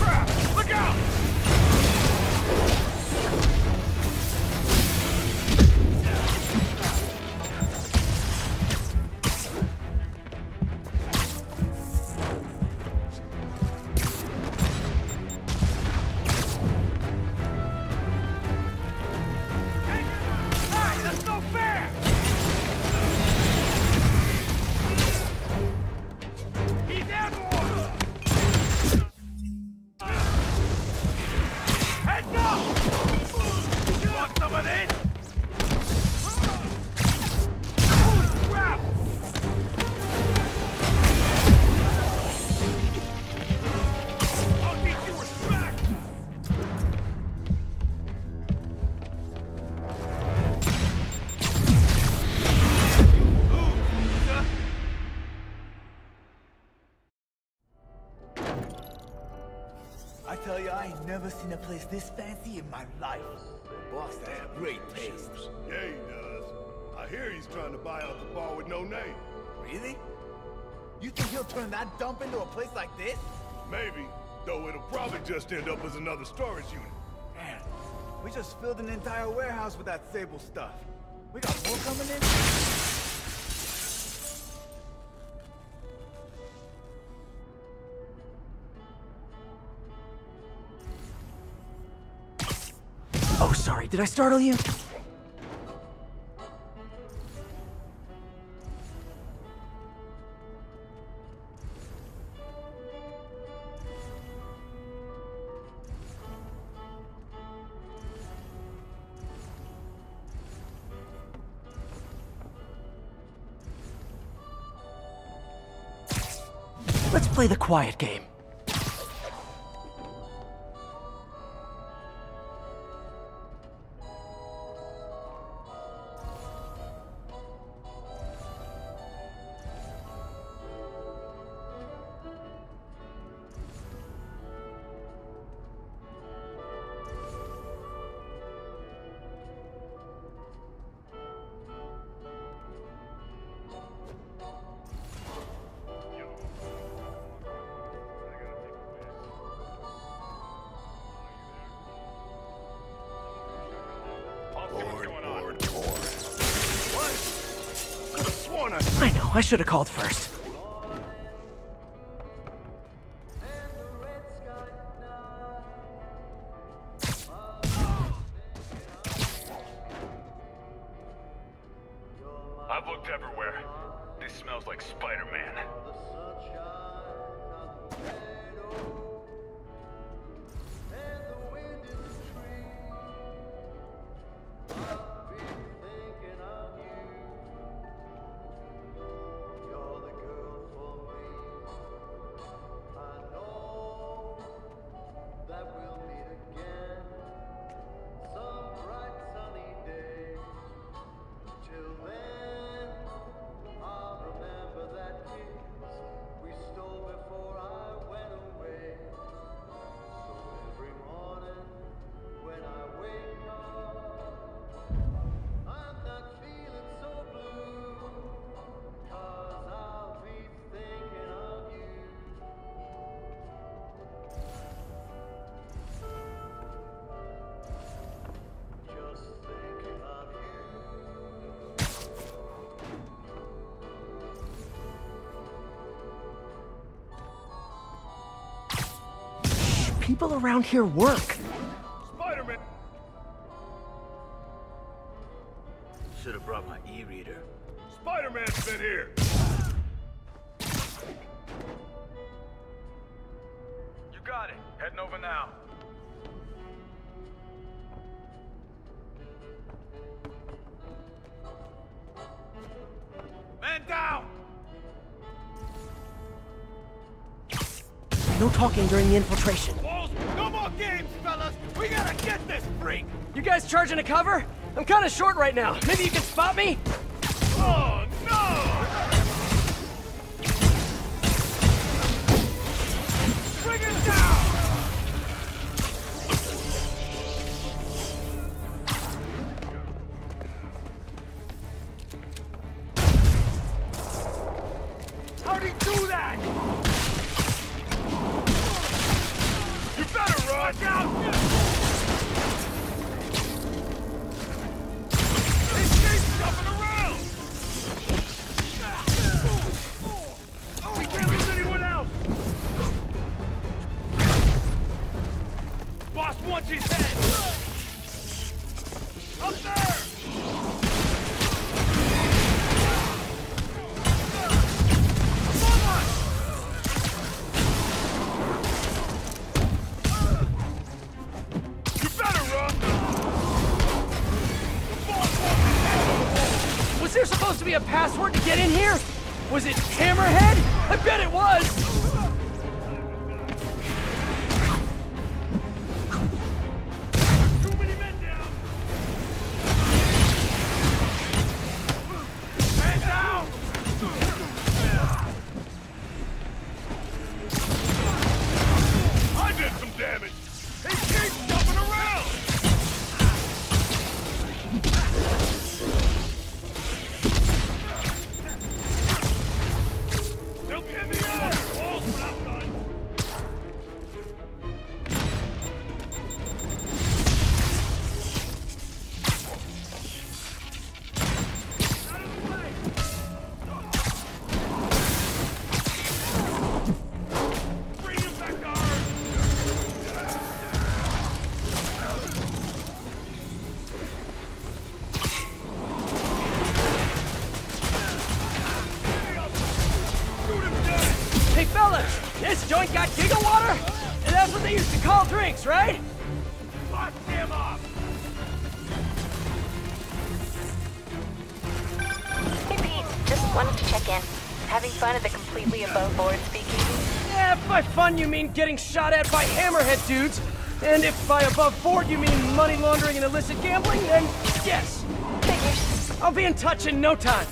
Crap! Look out! Never seen a place this fancy in my life. The boss has great taste. Yeah, he does. I hear he's trying to buy out the bar with no name. Really? You think he'll turn that dump into a place like this? Maybe, though it'll probably just end up as another storage unit. Man, we just filled an entire warehouse with that Sable stuff. We got more coming in? Oh, sorry, did I startle you? Let's play the quiet game. I know, I should have called first. I've looked everywhere. This smells like Spider-Man. People around here work. Spider-Man. Should have brought my e-reader. Spider-Man's been here. You got it. Heading over now. Man down. No talking during the infiltration. Games, fellas! We gotta get this freak! You guys charging a cover? I'm kinda short right now. Maybe you can spot me? Oh, no! Bring it down! How'd he do that? A password to get in here? Was it Hammerhead? I bet it was! Too many men down! Man down! I did some damage! They keep jumping around! This joint got gigawater? And that's what they used to call drinks, right? Lock them up! Hey Pete, just wanted to check in. Having fun at the completely above board speakeasy? Yeah, if by fun you mean getting shot at by Hammerhead dudes, and if by above board you mean money laundering and illicit gambling, then yes. Figures. I'll be in touch in no time.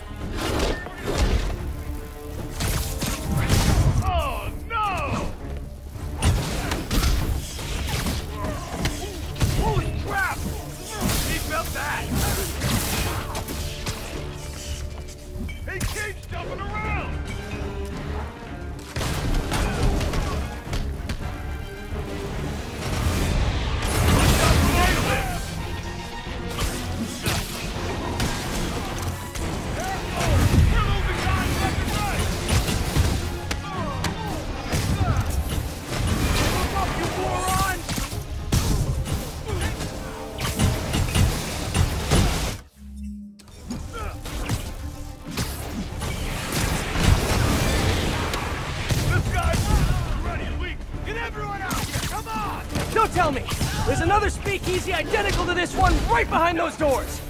We're moving another speakeasy identical to this one right behind those doors!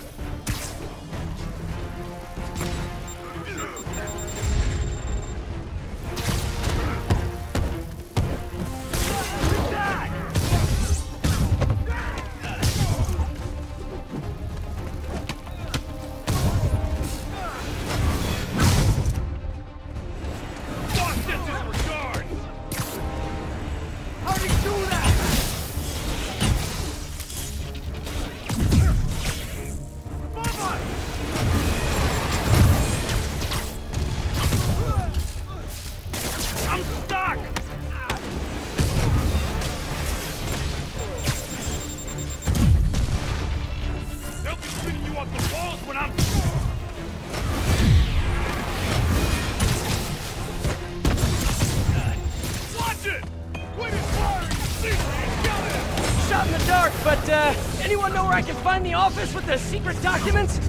I can find the office with the secret documents?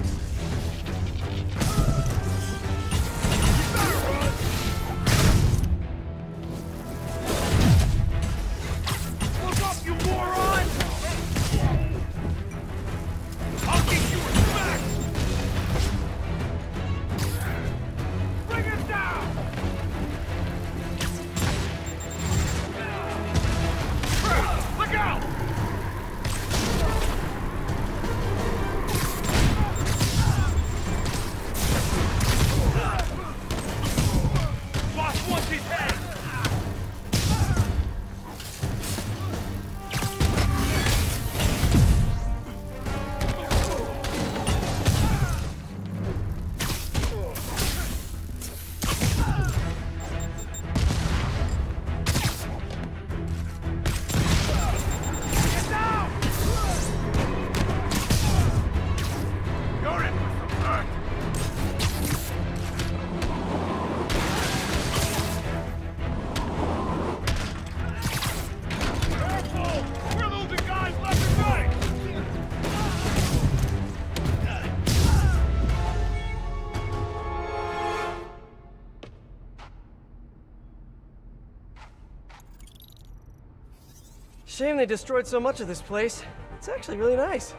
Shame they destroyed so much of this place. It's actually really nice.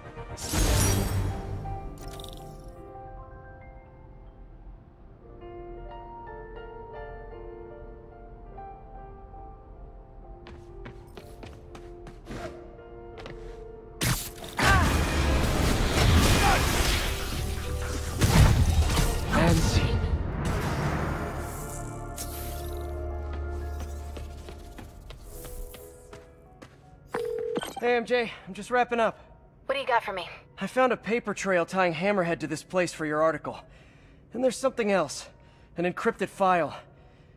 M J, I'm just wrapping up. What do you got for me? I found a paper trail tying Hammerhead to this place for your article. And there's something else. An encrypted file.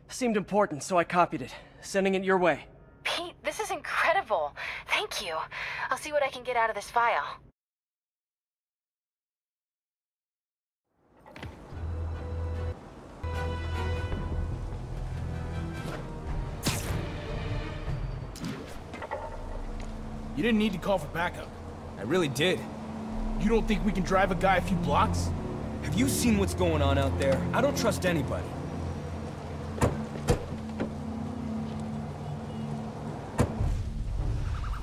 Seemed important, so I copied it. Sending it your way. Pete, this is incredible. Thank you. I'll see what I can get out of this file. You didn't need to call for backup. I really did. You don't think we can drive a guy a few blocks? Have you seen what's going on out there? I don't trust anybody.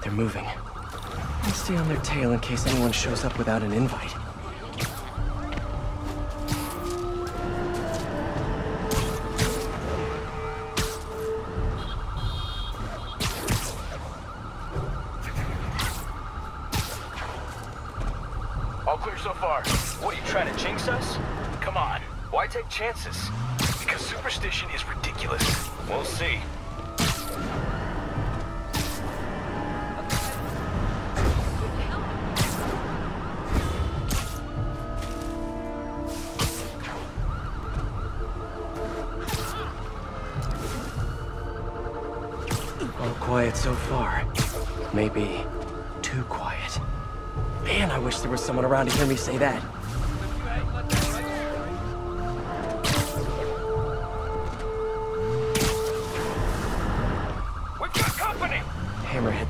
They're moving. I'll stay on their tail in case anyone shows up without an invite. Chances, because superstition is ridiculous. We'll see. All quiet so far. Maybe too quiet. Man, I wish there was someone around to hear me say that.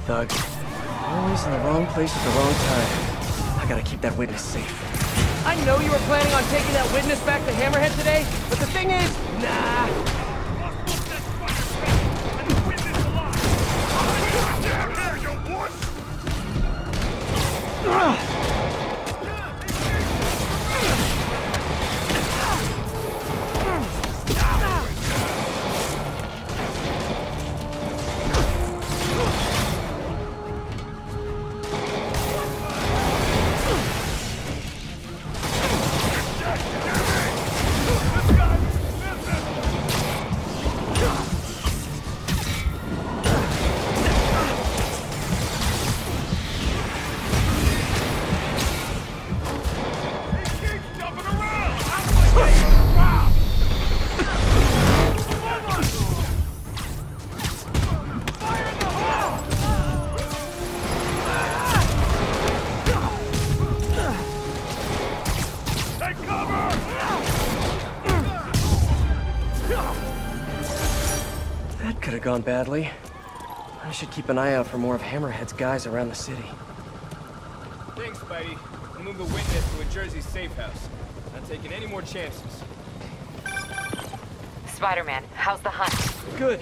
Thugs. Always in the wrong place at the wrong time. I gotta keep that witness safe. I know you were planning on taking that witness back to Hammerhead today, but the thing is, nah. Gone badly. I should keep an eye out for more of Hammerhead's guys around the city. Thanks, Spidey. I'll move the witness to a Jersey safe house. Not taking any more chances. Spider-Man, how's the hunt? Good.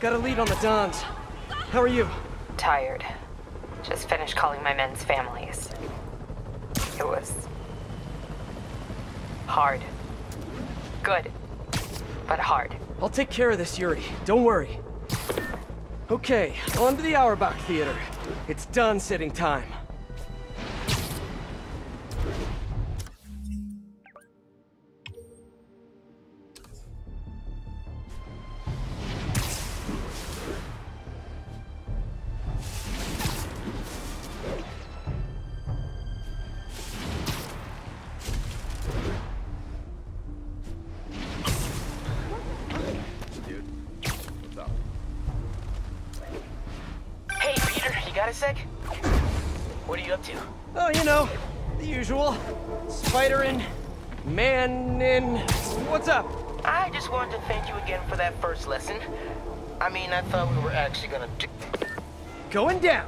Got a lead on the Dons. How are you? Tired. Just finished calling my men's families. It was hard. Good, but hard. I'll take care of this, Yuri. Don't worry. Okay, on to the Auerbach Theater. It's done sitting time. Lesson. I mean, I thought we were actually gonna do going down.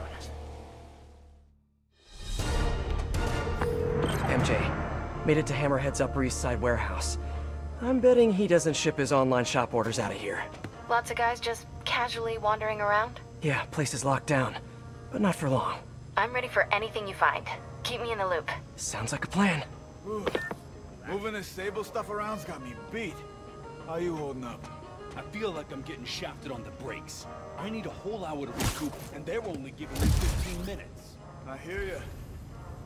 M J made it to Hammerhead's Upper East Side warehouse. I'm betting he doesn't ship his online shop orders out of here. Lots of guys just casually wandering around? Yeah, place is locked down, but not for long. I'm ready for anything you find. Keep me in the loop. Sounds like a plan. Ooh, moving this Sable stuff around's got me beat. How you holding up? I feel like I'm getting shafted on the brakes. I need a whole hour to recoup, and they're only giving me fifteen minutes. I hear ya.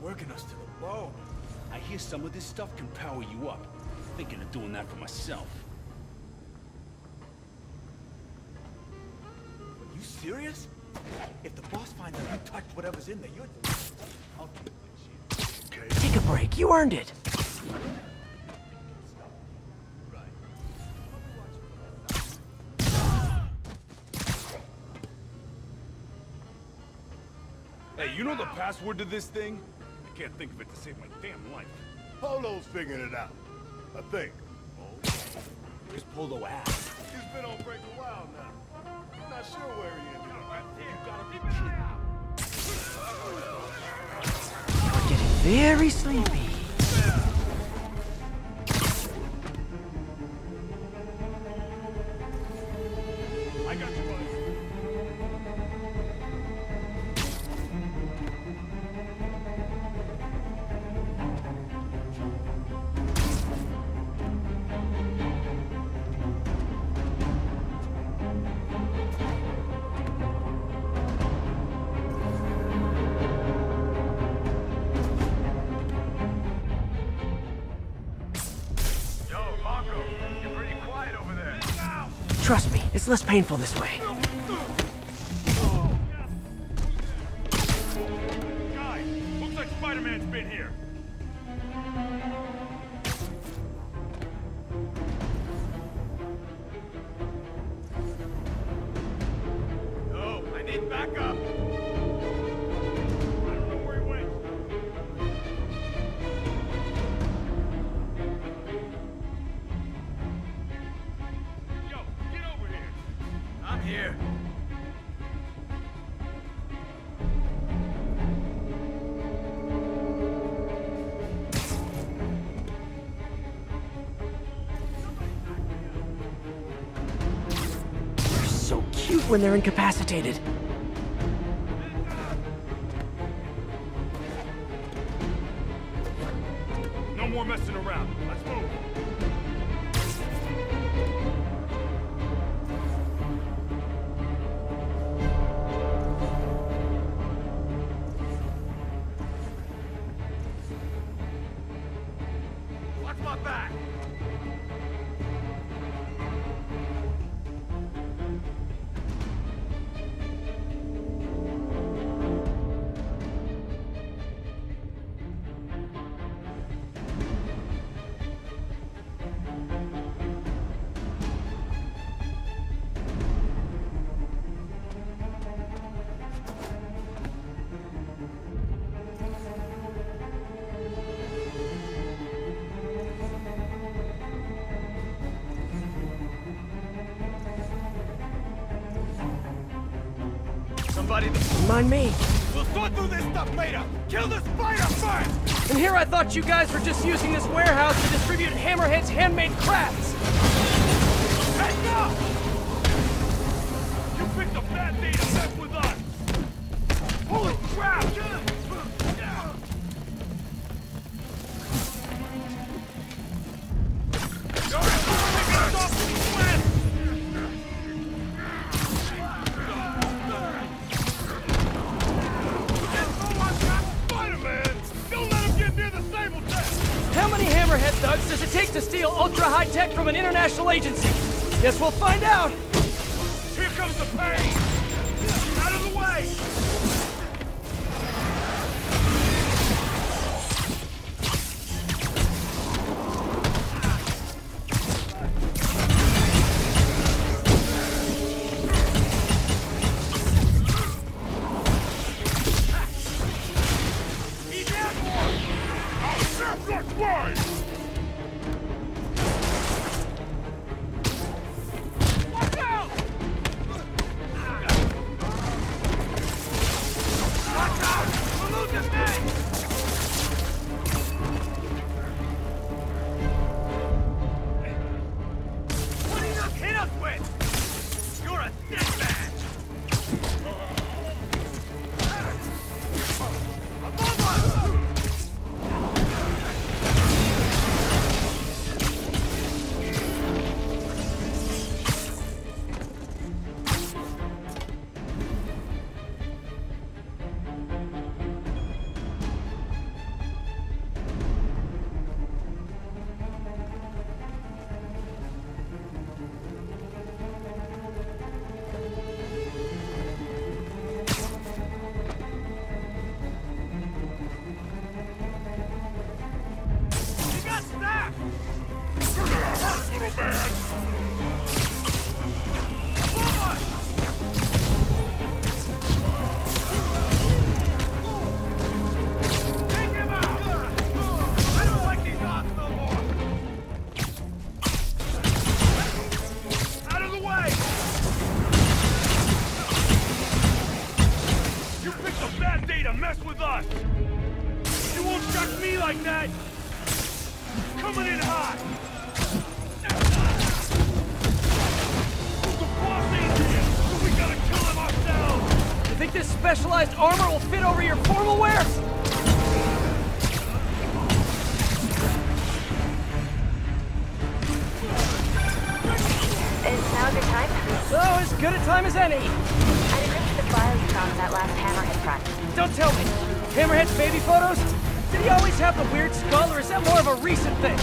Working us to the bone. I hear some of this stuff can power you up. Thinking of doing that for myself. You serious? If the boss finds out you touched whatever's in there, you're... I'll do it, shit. Okay. Take a break. You earned it. Hey, you know the password to this thing? I can't think of it to save my damn life. Polo's figuring it out, I think. Oh. Where's Polo at? He's been on break a while now. I'm not sure where he is. You gotta be kidding. You're getting very sleepy. It's less painful this way. Guys, looks like Spider-Man's been here. No, I need backup. Here. They're so cute when they're incapacitated. more messing around. Let's move. Mind me. We'll sort through this stuff later. Kill the spider first! And here I thought you guys were just using this warehouse to distribute Hammerhead's handmade crafts. Heads up! You picked a bad day to mess with us! Holy crap! Ultra-high-tech from an international agency. Guess we'll find out. Here comes the pain. Out of the way. He's down for it. I'll snap that way. Armor will fit over your formal wear! Is now a good time? Oh, as good a time as any! I enriched the files you found in that last Hammerhead project. Don't tell me! Hammerhead's baby photos? Did he always have the weird skull, or is that more of a recent thing?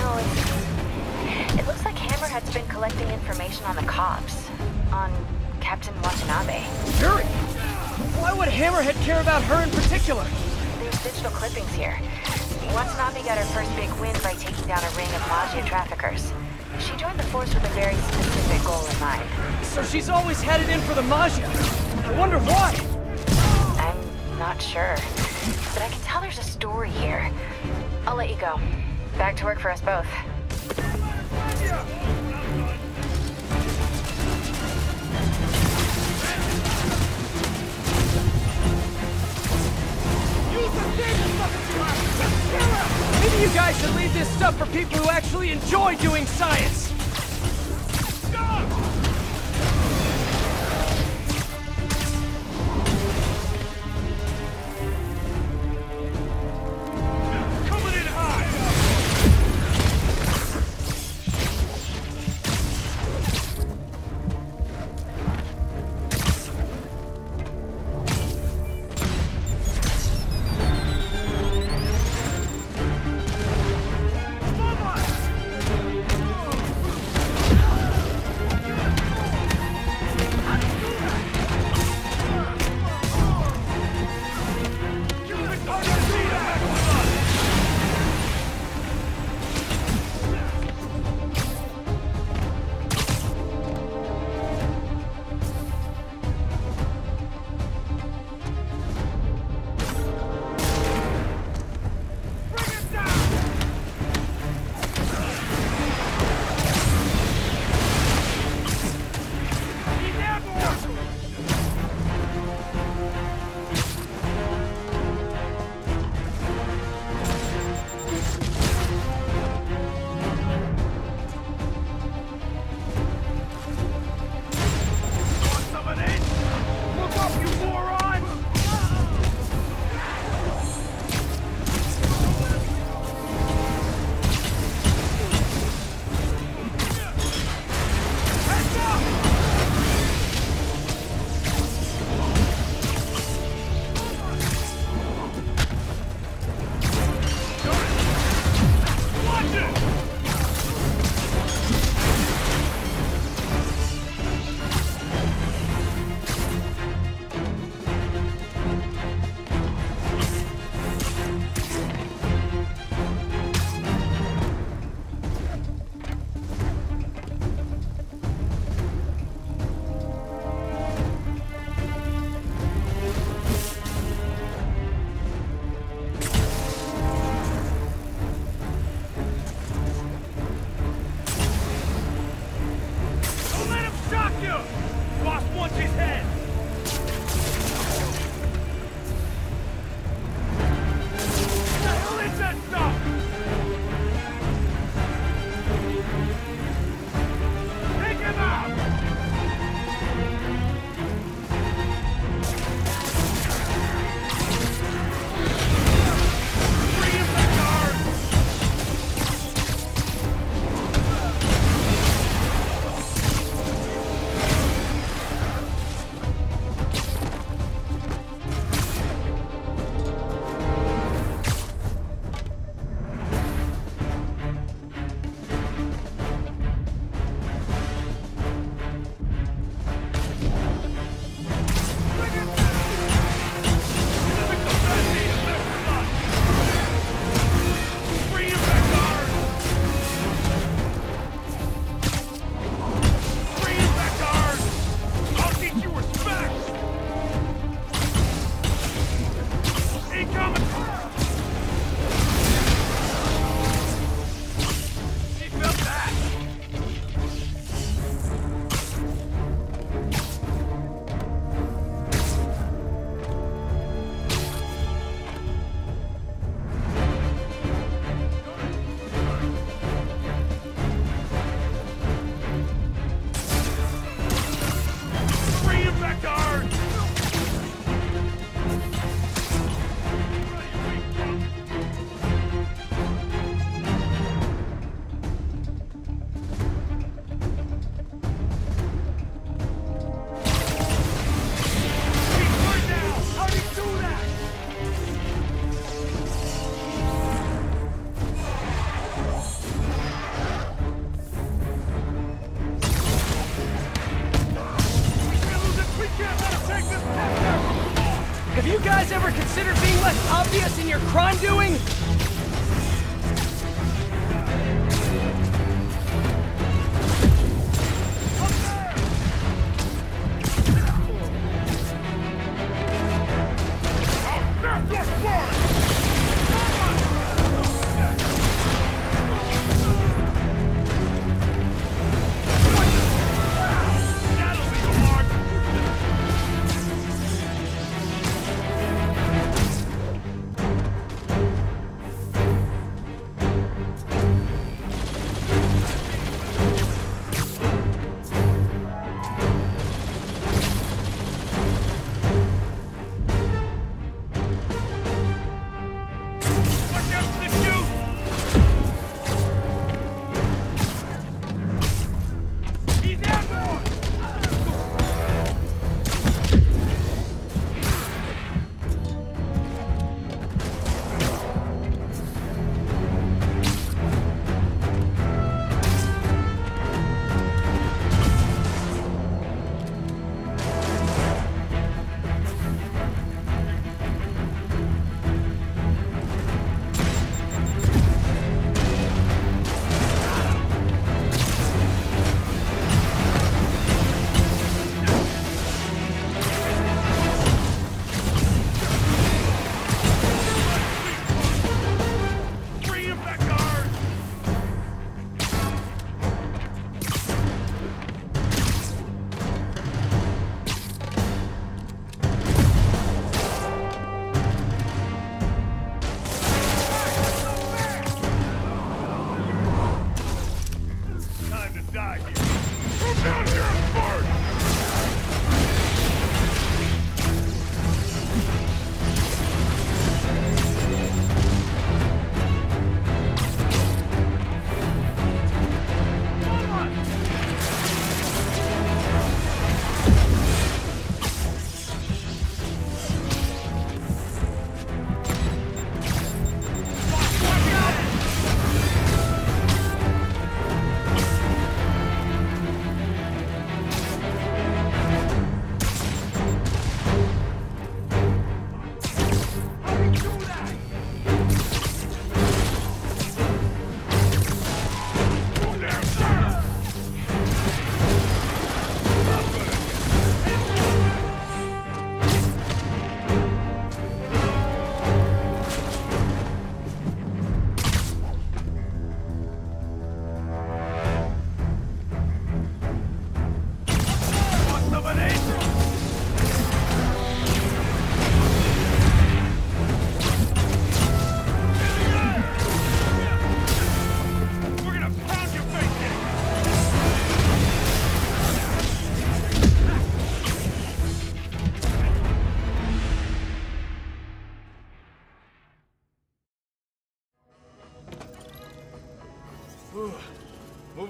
No, it's... It looks like Hammerhead's been collecting information on the cops. On Captain Watanabe. Yuri! Why would Hammerhead care about her in particular? There's digital clippings here. Watanabe got her first big win by taking down a ring of Magia traffickers. She joined the force with a very specific goal in mind. So she's always had it in for the Magia. I wonder why. I'm not sure. But I can tell there's a story here. I'll let you go. Back to work for us both. Yeah. Maybe you guys should leave this stuff for people who actually enjoy doing science! Coming in high! crime doing?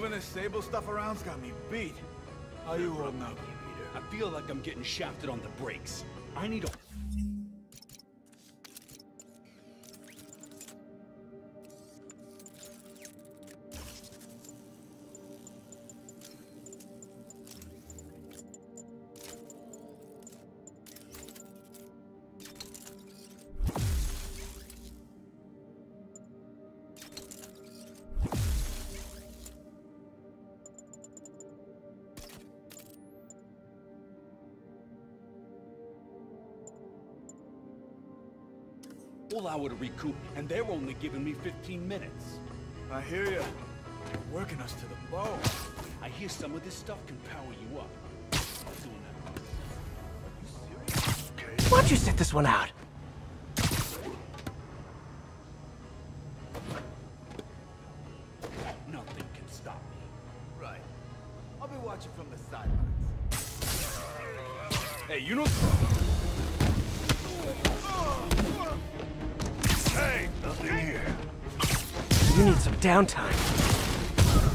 This Sable stuff around's got me beat. How you holding up? I feel like I'm getting shafted on the brakes. I need a... hour to recoup, and they're only giving me fifteen minutes. I hear you. You're working us to the bone. I hear some of this stuff can power you up. I'll do that. Are you serious? Okay. Why don't you sit this one out? Nothing can stop me. Right. I'll be watching from the sidelines. Hey, you know... Hey, nothing here. You need some downtime.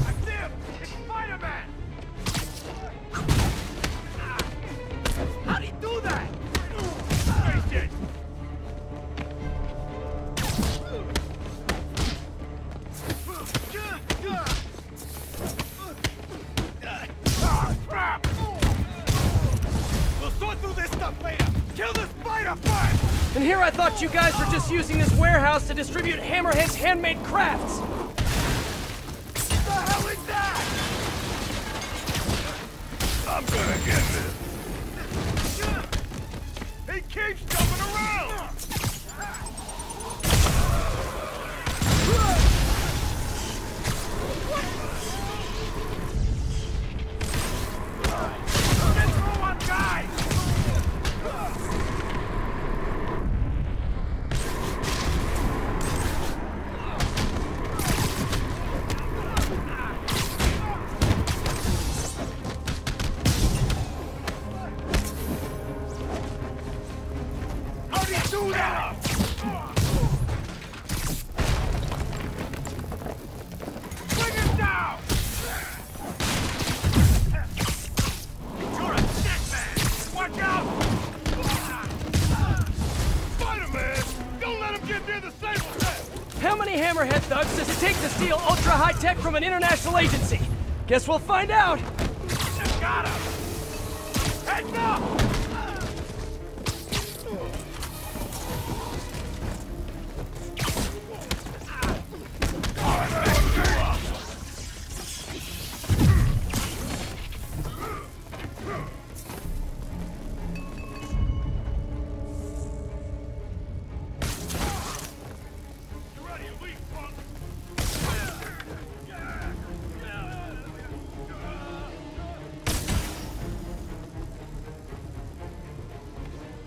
That's him! It's Spider-Man! How'd he do that? Take it! Ah, crap! We'll sort through this stuff later! Kill the spider first! And here I thought you guys were just using this warehouse to distribute Hammerhead's handmade crafts! What the hell is that? I'm gonna get this. He keeps jumping around! Get through one guy! From an international agency. Guess we'll find out. Just got him. Heads up!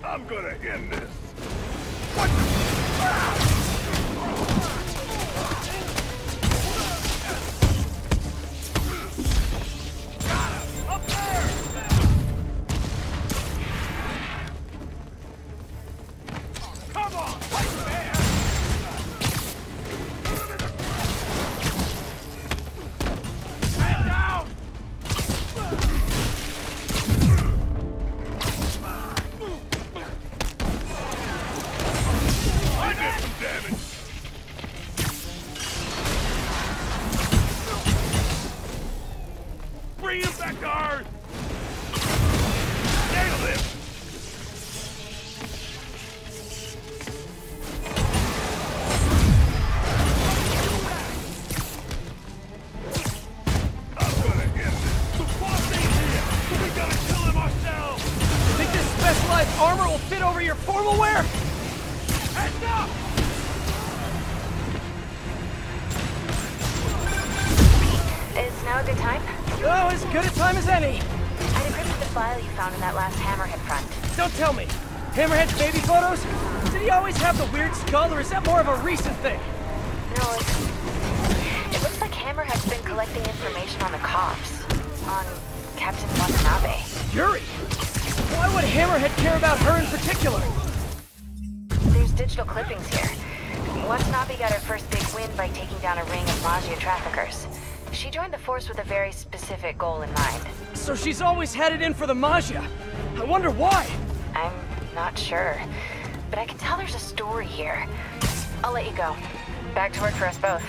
I'm gonna end this. What? Got him! Up there! Come on! Right there! Hammerhead's baby photos? Did he always have the weird skull, or is that more of a recent thing? No, it's... It looks like Hammerhead's been collecting information on the cops. On Captain Watanabe. Yuri? Why would Hammerhead care about her in particular? There's digital clippings here. Watanabe got her first big win by taking down a ring of Maggia traffickers. She joined the force with a very specific goal in mind. So she's always had it in for the Maggia. I wonder why. I'm... not sure, but I can tell there's a story here. I'll let you go. Back to work for us both.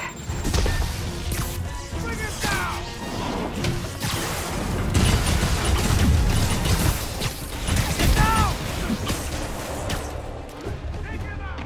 Bring it down! Get down! Take it out!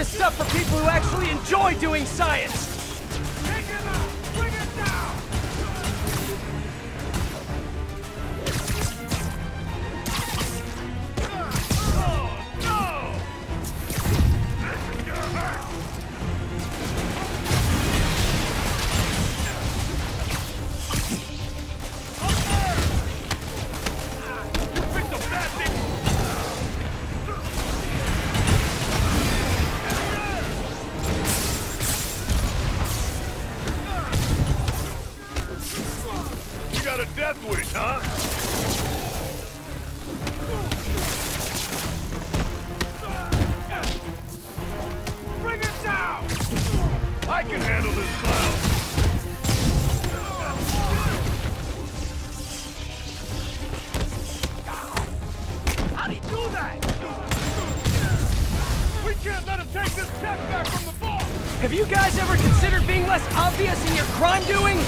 this stuff for people who actually enjoy doing science! Take him out! Bring him down! Oh, no! You picked the bad thing! A death wish, huh? Bring it down! I can handle this clown! How'd he do that? We can't let him take this step back from the ball! Have you guys ever considered being less obvious in your crime doing?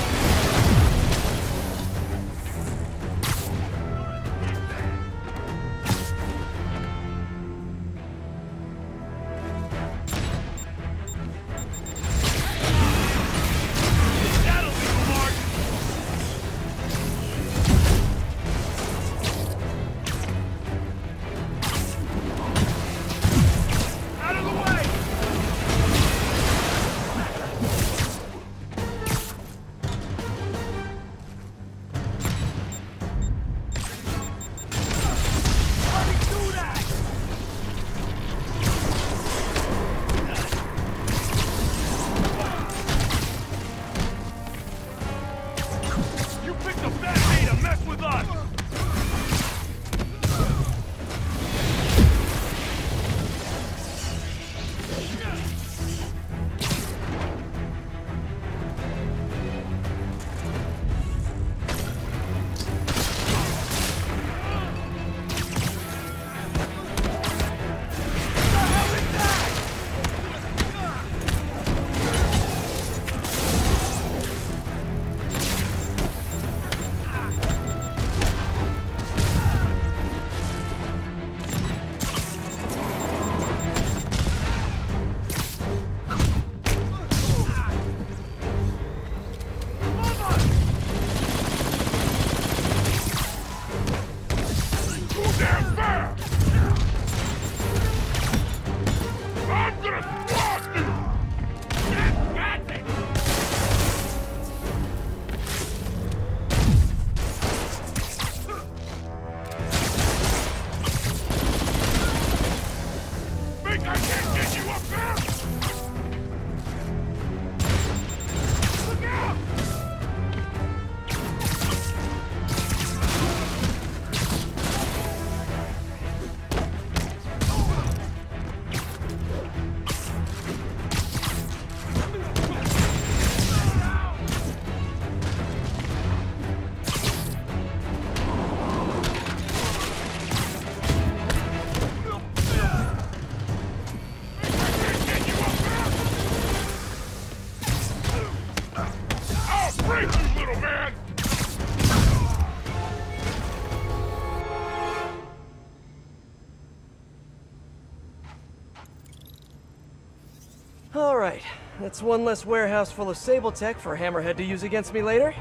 Alright, that's one less warehouse full of Sable tech for Hammerhead to use against me later.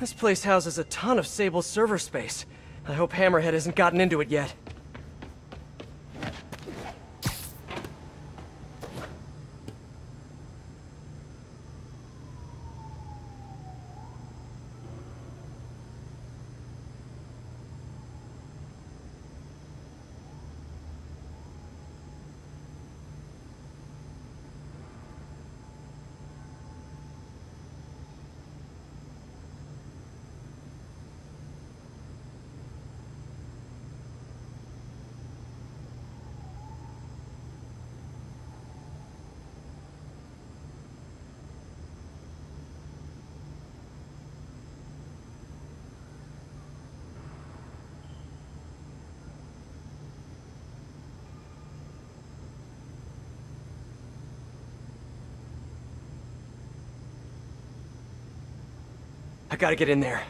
This place houses a ton of Sable server space. I hope Hammerhead hasn't gotten into it yet. I gotta get in there.